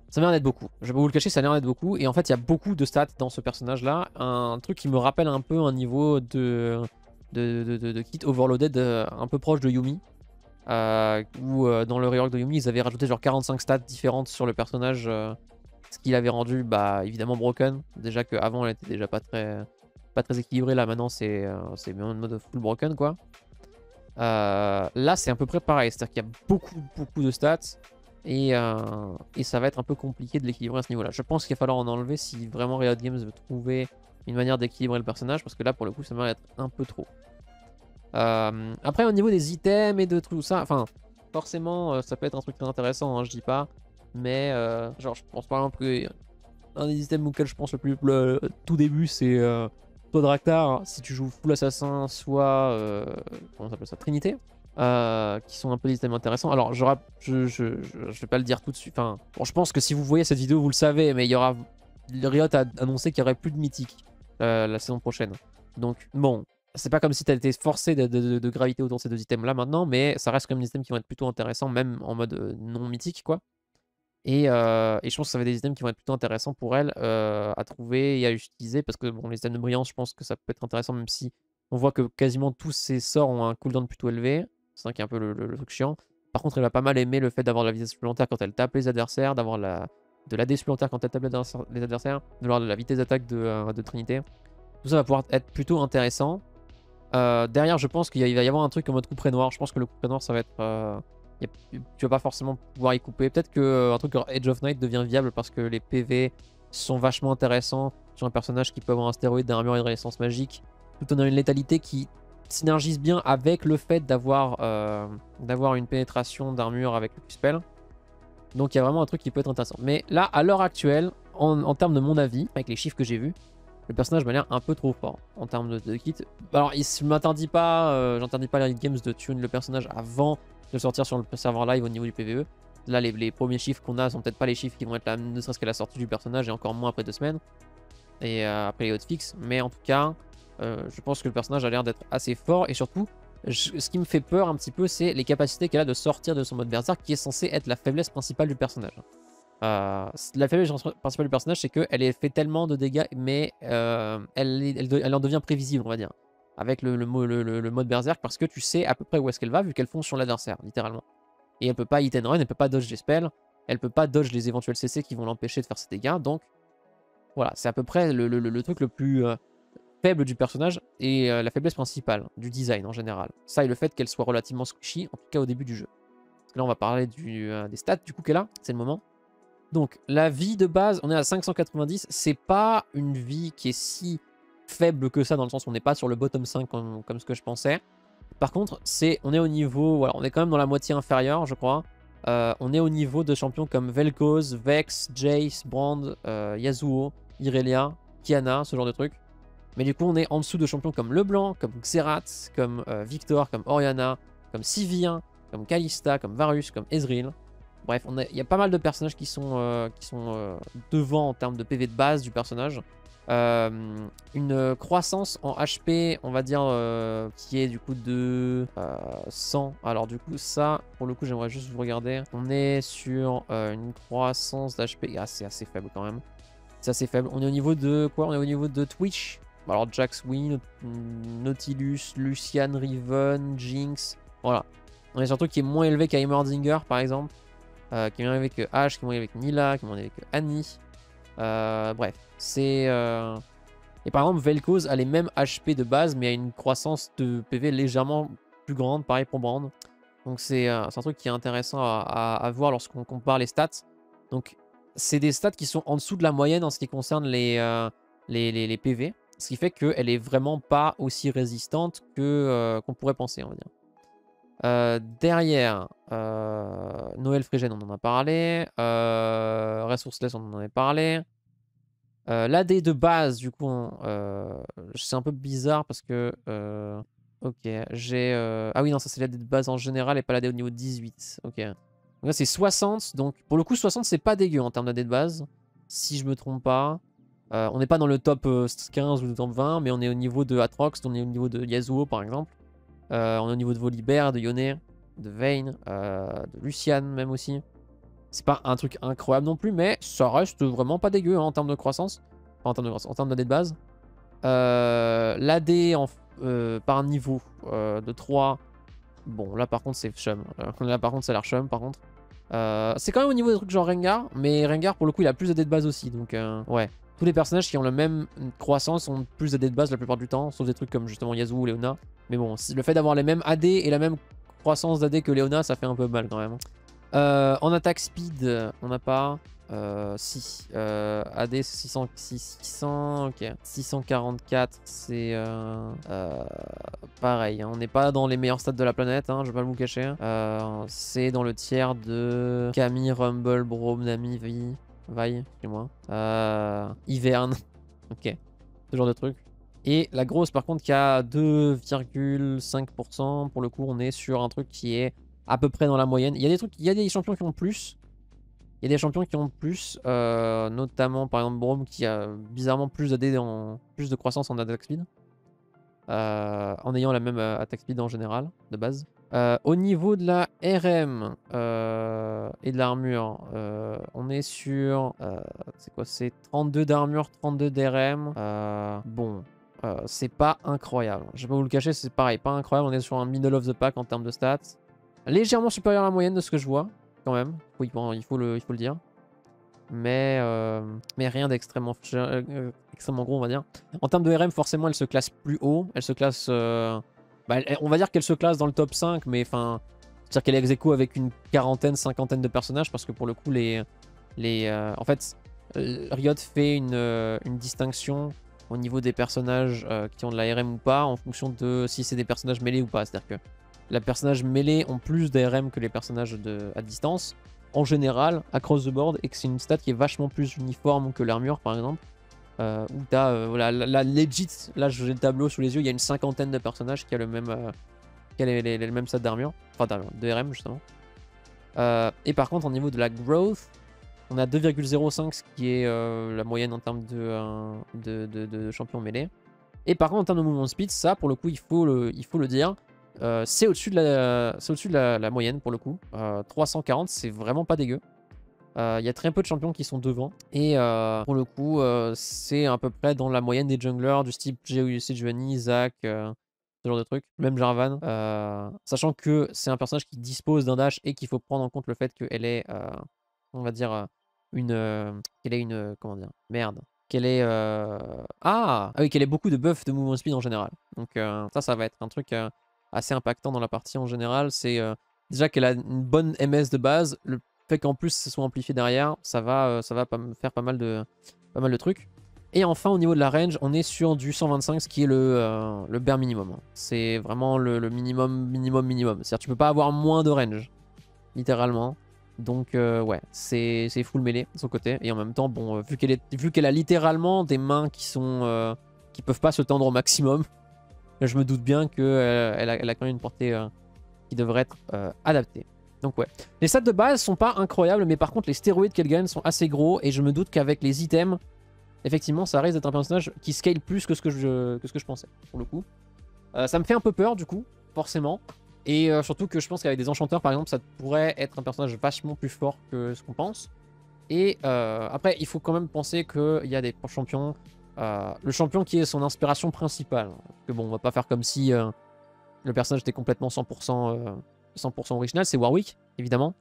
Ça m'a l'air d'être beaucoup. Je vais pas vous le cacher, ça m'a l'air d'être beaucoup. Et en fait, il y a beaucoup de stats dans ce personnage-là. Un truc qui me rappelle un peu un niveau de, de, de, de, de kit overloaded un peu proche de Yumi. Euh, où euh, dans le rework de Yumi, ils avaient rajouté genre quarante-cinq stats différentes sur le personnage. Euh, ce qui l'avait rendu, bah, évidemment, broken. Déjà qu'avant, elle était déjà pas très, pas très équilibrée. Là, maintenant, c'est euh, en mode full broken, quoi. Euh, là, c'est à peu près pareil. C'est-à-dire qu'il y a beaucoup, beaucoup de stats. Et, euh, et ça va être un peu compliqué de l'équilibrer à ce niveau-là. Je pense qu'il va falloir en enlever si vraiment Riot Games veut trouver une manière d'équilibrer le personnage, parce que là, pour le coup, ça m'a l'air un peu trop. Euh, après, au niveau des items et de tout ça, enfin, forcément, ça peut être un truc très intéressant, hein, je dis pas. Mais, euh, genre, je pense par exemple que un des items auxquels je pense le plus le, tout début, c'est euh, toi Draktar, si tu joues full assassin, soit euh, comment s'appelle ça, Trinité. Euh, qui sont un peu des thèmes intéressants. Alors, je, je, je, je, je vais pas le dire tout de suite. Enfin, bon, je pense que si vous voyez cette vidéo, vous le savez, mais il y aura. Riot a annoncé qu'il y aurait plus de mythique euh, la saison prochaine. Donc, bon, c'est pas comme si t'as été forcé de, de, de graviter autour de ces deux items là maintenant, mais ça reste quand même des items qui vont être plutôt intéressants, même en mode non mythique, quoi. Et, euh, et je pense que ça va être des items qui vont être plutôt intéressants pour elle euh, à trouver et à utiliser, parce que bon, les items de brillance, je pense que ça peut être intéressant, même si on voit que quasiment tous ces sorts ont un cooldown plutôt élevé. C'est ça qui est un peu le, le, le truc chiant. Par contre, elle a pas mal aimé le fait d'avoir de la vitesse supplémentaire quand elle tape les adversaires, d'avoir de l'A D supplémentaire quand elle tape les adversaires, d'avoir de la vitesse d'attaque de, de Trinité. Tout ça va pouvoir être plutôt intéressant. Euh, derrière, je pense qu'il va y avoir un truc en mode couperet noir. Je pense que le couperet noir, ça va être... Euh, y a, tu vas pas forcément pouvoir y couper. Peut-être qu'un euh, truc comme Edge of Night devient viable parce que les P V sont vachement intéressants sur un personnage qui peut avoir un stéroïde d'armure et de résistance magique, tout en ayant une létalité qui... synergise bien avec le fait d'avoir euh, d'avoir une pénétration d'armure avec le spell. Donc il y a vraiment un truc qui peut être intéressant. Mais là, à l'heure actuelle, en, en termes de mon avis, avec les chiffres que j'ai vus, le personnage m'a l'air un peu trop fort en termes de, de kit. Alors, je m'interdis pas, euh, j'interdis pas les Riot Games de tune le personnage avant de sortir sur le serveur live au niveau du P V E. Là, les, les premiers chiffres qu'on a sont peut-être pas les chiffres qui vont être là, ne serait-ce qu'à la sortie du personnage et encore moins après deux semaines. Et euh, après les hotfix. Mais en tout cas... Euh, je pense que le personnage a l'air d'être assez fort et surtout, je, ce qui me fait peur un petit peu, c'est les capacités qu'elle a de sortir de son mode berserk qui est censée être la faiblesse principale du personnage. Euh, la faiblesse principale du personnage, c'est qu'elle fait tellement de dégâts, mais euh, elle, elle, elle en devient prévisible, on va dire, avec le, le, le, le, le mode berserk parce que tu sais à peu près où est-ce qu'elle va vu qu'elle fonce sur l'adversaire, littéralement. Et elle peut pas hit and run, elle peut pas dodge les spells, elle peut pas dodge les éventuels C C qui vont l'empêcher de faire ses dégâts, donc voilà, c'est à peu près le, le, le, le truc le plus... Euh, faible du personnage et euh, la faiblesse principale du design en général. Ça et le fait qu'elle soit relativement squishy, en tout cas au début du jeu. Parce que là, on va parler du, euh, des stats du coup qu'elle a, c'est le moment. Donc, la vie de base, on est à cinq cent quatre-vingt-dix. C'est pas une vie qui est si faible que ça, dans le sens où on n'est pas sur le bottom cinq comme, comme ce que je pensais. Par contre, c'est on est au niveau, voilà, on est quand même dans la moitié inférieure, je crois. Euh, on est au niveau de champions comme Vel'Koz, Vex, Jace, Brand, euh, Yasuo, Irelia, Kiana, ce genre de trucs. Mais du coup, on est en dessous de champions comme Leblanc, comme Xerath, comme euh, Victor, comme Orianna, comme Sivir, comme Kalista, comme Varus, comme Ezreal. Bref, il y a pas mal de personnages qui sont, euh, qui sont euh, devant en termes de P V de base du personnage. Euh, une croissance en H P, on va dire, euh, qui est du coup de euh, cent. Alors du coup, ça, pour le coup, j'aimerais juste vous regarder. On est sur euh, une croissance d'H P. Ah, c'est assez faible quand même. C'est assez faible. On est au niveau de quoi? On est au niveau de Twitch. Alors Jax, Win, Nautilus, Lucian, Riven, Jinx, voilà. On est sur un truc qui est moins élevé qu'Heimerdinger par exemple, euh, qui est moins élevé que Ashe, qui est moins élevé que Nila, qui est moins élevé que Annie. Euh, bref, c'est... Euh... Et par exemple, Vel'Koz a les mêmes H P de base, mais a une croissance de P V légèrement plus grande, pareil pour Brand. Donc c'est euh, un truc qui est intéressant à, à, à voir lorsqu'on compare les stats. Donc c'est des stats qui sont en dessous de la moyenne en ce qui concerne les... Euh... Les, les, les P V, Ce qui fait qu'elle est vraiment pas aussi résistante que euh, qu'on pourrait penser, on va dire. Euh, derrière, euh, Noël Frégène, on en a parlé. Euh, Resourceless, on en avait parlé. Euh, L'A D de base, du coup, euh, c'est un peu bizarre parce que... Euh, ok, j'ai... Euh, ah oui, non, ça c'est l'A D de base en général et pas l'A D au niveau dix-huit. Ok. Donc là, c'est soixante. Donc, pour le coup, soixante, c'est pas dégueu en termes d'A D de base. Si je me trompe pas. Euh, on n'est pas dans le top quinze ou le top vingt, mais on est au niveau de Aatrox, on est au niveau de Yasuo par exemple. Euh, on est au niveau de Volibear, de Yone, de Vayne, euh, de Lucian même aussi. C'est pas un truc incroyable non plus, mais ça reste vraiment pas dégueu hein, en termes de croissance. Enfin, en termes de croissance, en termes d'A D de base. Euh, L'A D euh, par niveau euh, de trois. Bon, là par contre c'est chum. Là par contre c'est l'air chum par contre. Euh, c'est quand même au niveau des trucs genre Rengar, mais Rengar pour le coup il a plus d'A D de base aussi, donc euh, ouais. Tous les personnages qui ont la même croissance ont plus d'A D de base la plupart du temps, sauf des trucs comme justement Yasuo ou Leona. Mais bon, le fait d'avoir les mêmes A D et la même croissance d'A D que Leona, ça fait un peu mal quand même. Euh, en attaque speed, on n'a pas... Euh, si. Euh, A D six cents, six cents, ok. six cent quarante-quatre, c'est... Euh, euh, pareil, hein. On n'est pas dans les meilleurs stats de la planète, hein, je vais pas vous cacher. Euh, c'est dans le tiers de Camille, Rumble, Braum, Nami, Vi... Vaille, excusez-moi. Euh, Hiverne. Ok. Ce genre de truc. Et la grosse, par contre, qui a deux virgule cinq pour cent. Pour le coup, on est sur un truc qui est à peu près dans la moyenne. Il y a des trucs, il y a des champions qui ont plus. Il y a des champions qui ont plus. Euh, notamment, par exemple, Braum qui a bizarrement plus d'A D en, plus de croissance en attack speed. Euh, en ayant la même attack speed en général, de base. Euh, au niveau de la R M euh, et de l'armure, euh, on est sur... Euh, c'est quoi? C'est trente-deux d'armure, trente-deux d'R M. Euh, bon, euh, c'est pas incroyable. Je vais pas vous le cacher, c'est pareil, pas incroyable. On est sur un middle of the pack en termes de stats. Légèrement supérieur à la moyenne de ce que je vois, quand même. Oui, bon, il faut le, il faut le dire. Mais, euh, mais rien d'extrêmement euh, extrêmement gros, on va dire. En termes de R M, forcément, elle se classe plus haut. Elle se classe... Euh, Bah, on va dire qu'elle se classe dans le top cinq, mais enfin, c'est-à-dire qu'elle est ex-aequo avec une quarantaine, cinquantaine de personnages, parce que pour le coup, les, les, euh, en fait, Riot fait une, euh, une distinction au niveau des personnages euh, qui ont de la R M ou pas, en fonction de si c'est des personnages mêlés ou pas. C'est-à-dire que les personnages mêlés ont plus d'A R M que les personnages de, à distance, en général, across the board, et que c'est une stat qui est vachement plus uniforme que l'armure, par exemple. Euh, où t'as euh, voilà, la, la legit, là j'ai le tableau sous les yeux, il y a une cinquantaine de personnages qui a le même euh, qui a les, les, les mêmes stats d'armure, enfin d'armure, de R M justement. Euh, et par contre au niveau de la growth, on a deux virgule zéro cinq, ce qui est euh, la moyenne en termes de, euh, de, de, de champion mêlé. Et par contre en termes de mouvement speed, ça pour le coup il faut le, il faut le dire, euh, c'est au-dessus de, la, c'est au-dessus de la, la moyenne pour le coup. Euh, trois cent quarante, c'est vraiment pas dégueu. Il euh, y a très peu de champions qui sont devant. Et euh, pour le coup, euh, c'est à peu près dans la moyenne des junglers, du style Sejuani, Zac, euh, ce genre de trucs. Même Jarvan. Euh, sachant que c'est un personnage qui dispose d'un dash et qu'il faut prendre en compte le fait qu'elle est, euh, on va dire, une... Euh, qu'elle est une... Comment dire? Merde. Qu'elle est... Euh, ah, ah oui, qu'elle ait beaucoup de buffs de mouvement speed en général. Donc euh, ça, ça va être un truc euh, assez impactant dans la partie en général. C'est euh, déjà qu'elle a une bonne M S de base. Le fait qu'en plus ce soit amplifié derrière, ça va, ça va faire pas mal de, pas mal de trucs. Et enfin au niveau de la range, on est sur du cent vingt-cinq, ce qui est le, euh, le bare minimum. C'est vraiment le, le minimum, minimum, minimum. C'est-à-dire tu peux pas avoir moins de range, littéralement. Donc euh, ouais, c'est full mêlée de son côté. Et en même temps, bon, vu qu'elle qu'elle a littéralement des mains qui sont, euh, qui peuvent pas se tendre au maximum, je me doute bien qu'elle euh, elle a, elle a quand même une portée euh, qui devrait être euh, adaptée. Donc ouais, les stats de base sont pas incroyables, mais par contre les stéroïdes qu'elle gagne sont assez gros, et je me doute qu'avec les items, effectivement ça risque d'être un personnage qui scale plus que ce que je, que ce que je pensais, pour le coup. Euh, ça me fait un peu peur du coup, forcément, et euh, surtout que je pense qu'avec des enchanteurs par exemple, ça pourrait être un personnage vachement plus fort que ce qu'on pense. Et euh, après il faut quand même penser qu'il y a des champions, euh, le champion qui est son inspiration principale, que bon on va pas faire comme si euh, le personnage était complètement cent pour cent... Euh, cent pour cent original, c'est Warwick, évidemment.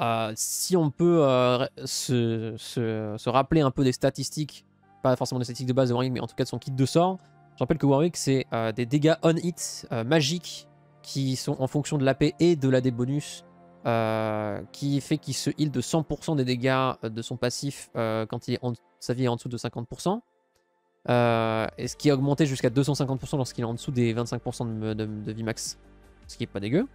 Euh, si on peut euh, se, se, se rappeler un peu des statistiques, pas forcément des statistiques de base de Warwick, mais en tout cas de son kit de sort, je rappelle que Warwick, c'est euh, des dégâts on-hit euh, magiques qui sont en fonction de l'A P et de l'A D bonus, euh, qui fait qu'il se heal de cent pour cent des dégâts de son passif euh, quand il est en, sa vie est en dessous de cinquante pour cent. Euh, et ce qui a augmenté jusqu'à deux cent cinquante pour cent lorsqu'il est en dessous des vingt-cinq pour cent de, de, de vie max. Ce qui est pas dégueu.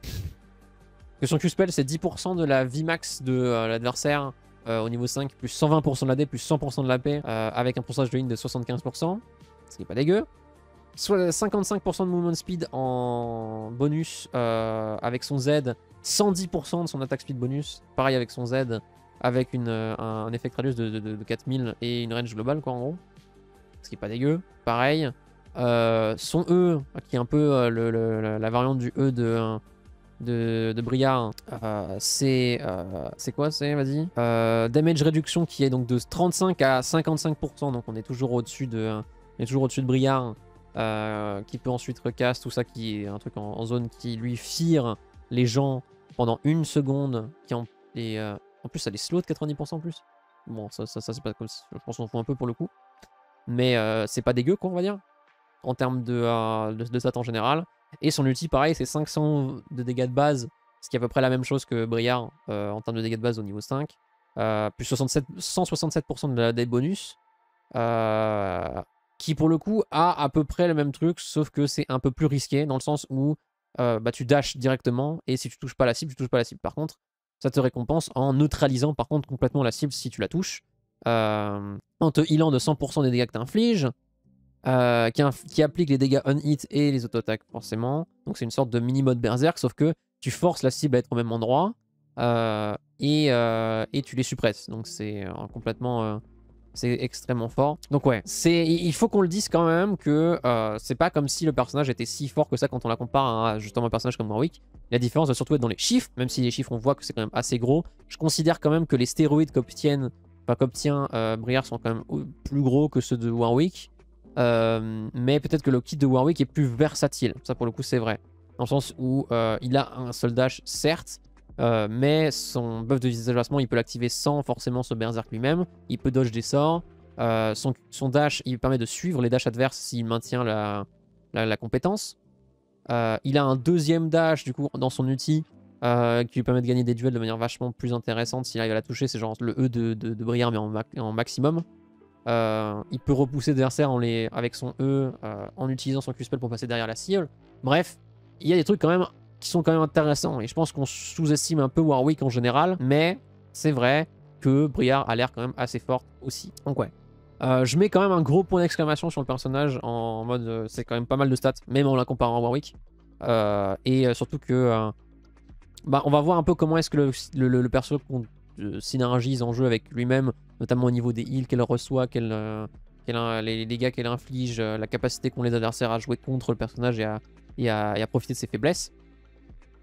Que son Q-Spell c'est dix pour cent de la vie max de euh, l'adversaire euh, au niveau cinq, plus cent vingt pour cent de l'A D, plus cent pour cent de l'A P, euh, avec un pourcentage de win de soixante-quinze pour cent. Ce qui est pas dégueu. Soit cinquante-cinq pour cent de movement speed en bonus euh, avec son Z, cent dix pour cent de son attaque speed bonus, pareil avec son Z, avec une, euh, un effet radius de, de, de quatre mille et une range globale quoi en gros. Ce qui est pas dégueu, pareil. Euh, son E, qui est un peu euh, le, le, la variante du E de, de, de Briar, euh, c'est euh, quoi c'est vas-y euh, damage réduction qui est donc de trente-cinq à cinquante-cinq pour cent, donc on est toujours au-dessus de, on est toujours au-dessus de Briar, euh, qui peut ensuite recast, tout ça qui est un truc en, en zone qui lui fire les gens pendant une seconde, qui en, et, euh, en plus ça les slow de quatre-vingt-dix pour cent en plus. Bon, ça, ça, ça c'est pas comme si, je pense qu'on fout un peu pour le coup. Mais euh, c'est pas dégueu quoi on va dire, en termes de, euh, de, de stats en général. Et son ulti pareil c'est cinq cents de dégâts de base, ce qui est à peu près la même chose que Briar euh, en termes de dégâts de base au niveau cinq. Euh, plus soixante-sept, cent soixante-sept pour cent de la, des bonus, euh, qui pour le coup a à peu près le même truc, sauf que c'est un peu plus risqué dans le sens où euh, bah, tu dashes directement et si tu touches pas la cible, tu touches pas la cible. Par contre ça te récompense en neutralisant par contre complètement la cible si tu la touches. Euh, en te healant de cent pour cent des dégâts que tu infliges, euh, qui, inf qui applique les dégâts on-hit et les auto-attaques forcément. Donc c'est une sorte de mini-mode berserk, sauf que tu forces la cible à être au même endroit euh, et, euh, et tu les suppresses. Donc c'est euh, complètement... Euh, c'est extrêmement fort. Donc ouais, il faut qu'on le dise quand même que euh, c'est pas comme si le personnage était si fort que ça quand on la compare à justement un personnage comme Warwick. La différence va surtout être dans les chiffres, même si les chiffres on voit que c'est quand même assez gros. Je considère quand même que les stéroïdes qu'obtiennent Enfin, qu'obtient euh, Briar sont quand même plus gros que ceux de Warwick. Euh, mais peut-être que le kit de Warwick est plus versatile. Ça, pour le coup, c'est vrai. Dans le sens où euh, il a un seul dash, certes, euh, mais son buff de déplacement, il peut l'activer sans forcément se berserk lui-même. Il peut dodge des sorts. Euh, son, son dash, il permet de suivre les dashs adverses s'il maintient la, la, la compétence. Euh, il a un deuxième dash, du coup, dans son outil. Euh, qui lui permet de gagner des duels de manière vachement plus intéressante s'il arrive à la toucher. C'est genre le E de, de, de Briar mais en, ma en maximum. Euh, il peut repousser l'adversaire en les... avec son E euh, en utilisant son Q-Spell pour passer derrière la cible. Bref, il y a des trucs quand même qui sont quand même intéressants et je pense qu'on sous-estime un peu Warwick en général, mais c'est vrai que Briar a l'air quand même assez forte aussi. Donc ouais, euh, je mets quand même un gros point d'exclamation sur le personnage en mode euh, c'est quand même pas mal de stats, même en la comparant à Warwick. Euh, et euh, surtout que... Euh, Bah, on va voir un peu comment est-ce que le, le, le perso euh, synergise en jeu avec lui-même, notamment au niveau des heals qu'elle reçoit, qu'elle, euh, qu'elle, les, les dégâts qu'elle inflige, euh, la capacité qu'ont les adversaires à jouer contre le personnage et à, et à, et à profiter de ses faiblesses.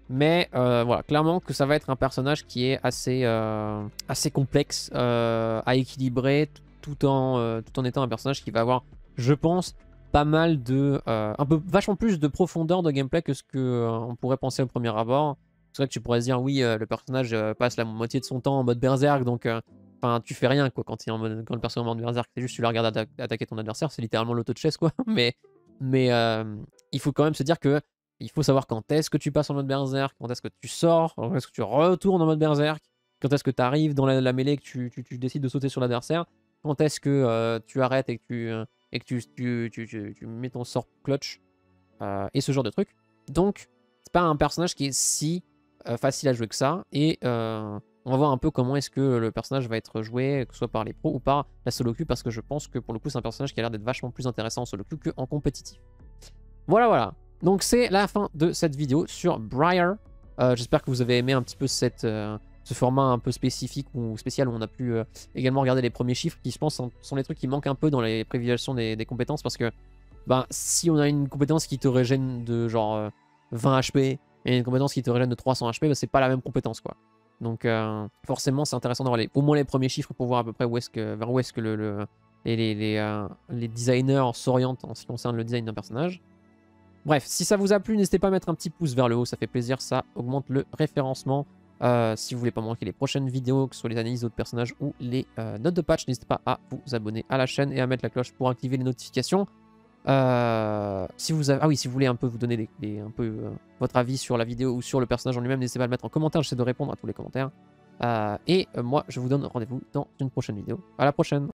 Mais euh, voilà, clairement que ça va être un personnage qui est assez, euh, assez complexe euh, à équilibrer, tout en, euh, tout en étant un personnage qui va avoir, je pense, pas mal de... Euh, un peu vachement plus de profondeur de gameplay que ce qu'on euh, pourrait penser au premier abord. C'est vrai que tu pourrais se dire, oui, euh, le personnage euh, passe la moitié de son temps en mode berserk, donc enfin euh, tu fais rien quoi quand, il est en mode, quand le personnage est en mode berserk, c'est juste tu le regardes atta attaquer ton adversaire, c'est littéralement l'auto de chaise quoi. Mais, mais euh, il faut quand même se dire que il faut savoir quand est-ce que tu passes en mode berserk, quand est-ce que tu sors, quand est-ce que tu retournes en mode berserk, quand est-ce que tu arrives dans la, la mêlée et que tu, tu, tu décides de sauter sur l'adversaire, quand est-ce que euh, tu arrêtes et que tu, euh, et que tu, tu, tu, tu, tu mets ton sort clutch, euh, et ce genre de truc. Donc, c'est pas un personnage qui est si facile à jouer que ça, et euh, on va voir un peu comment est-ce que le personnage va être joué, que ce soit par les pros ou par la solo queue, parce que je pense que pour le coup c'est un personnage qui a l'air d'être vachement plus intéressant en solo queue qu'en compétitif. Voilà voilà, donc c'est la fin de cette vidéo sur Briar. Euh, j'espère que vous avez aimé un petit peu cette, euh, ce format un peu spécifique ou spécial où on a pu euh, également regarder les premiers chiffres qui je pense sont les trucs qui manquent un peu dans les privilégiations des, des compétences, parce que ben, si on a une compétence qui te régène de genre euh, vingt H P, et une compétence qui te régène de trois cents H P, bah c'est pas la même compétence quoi. Donc euh, forcément c'est intéressant d'avoir au moins les premiers chiffres pour voir à peu près où est-ce que, vers où est-ce que le, le, les, les, les, euh, les designers s'orientent en ce qui concerne le design d'un personnage. Bref, si ça vous a plu, n'hésitez pas à mettre un petit pouce vers le haut, ça fait plaisir, ça augmente le référencement. Euh, si vous voulez pas manquer les prochaines vidéos, que ce soit les analyses d'autres personnages ou les euh, notes de patch, n'hésitez pas à vous abonner à la chaîne et à mettre la cloche pour activer les notifications. Euh, si vous avez, ah oui, si vous voulez un peu vous donner des, des, un peu euh, votre avis sur la vidéo ou sur le personnage en lui-même, n'hésitez pas à le mettre en commentaire, j'essaie de répondre à tous les commentaires. Euh, et moi, je vous donne rendez-vous dans une prochaine vidéo. À la prochaine.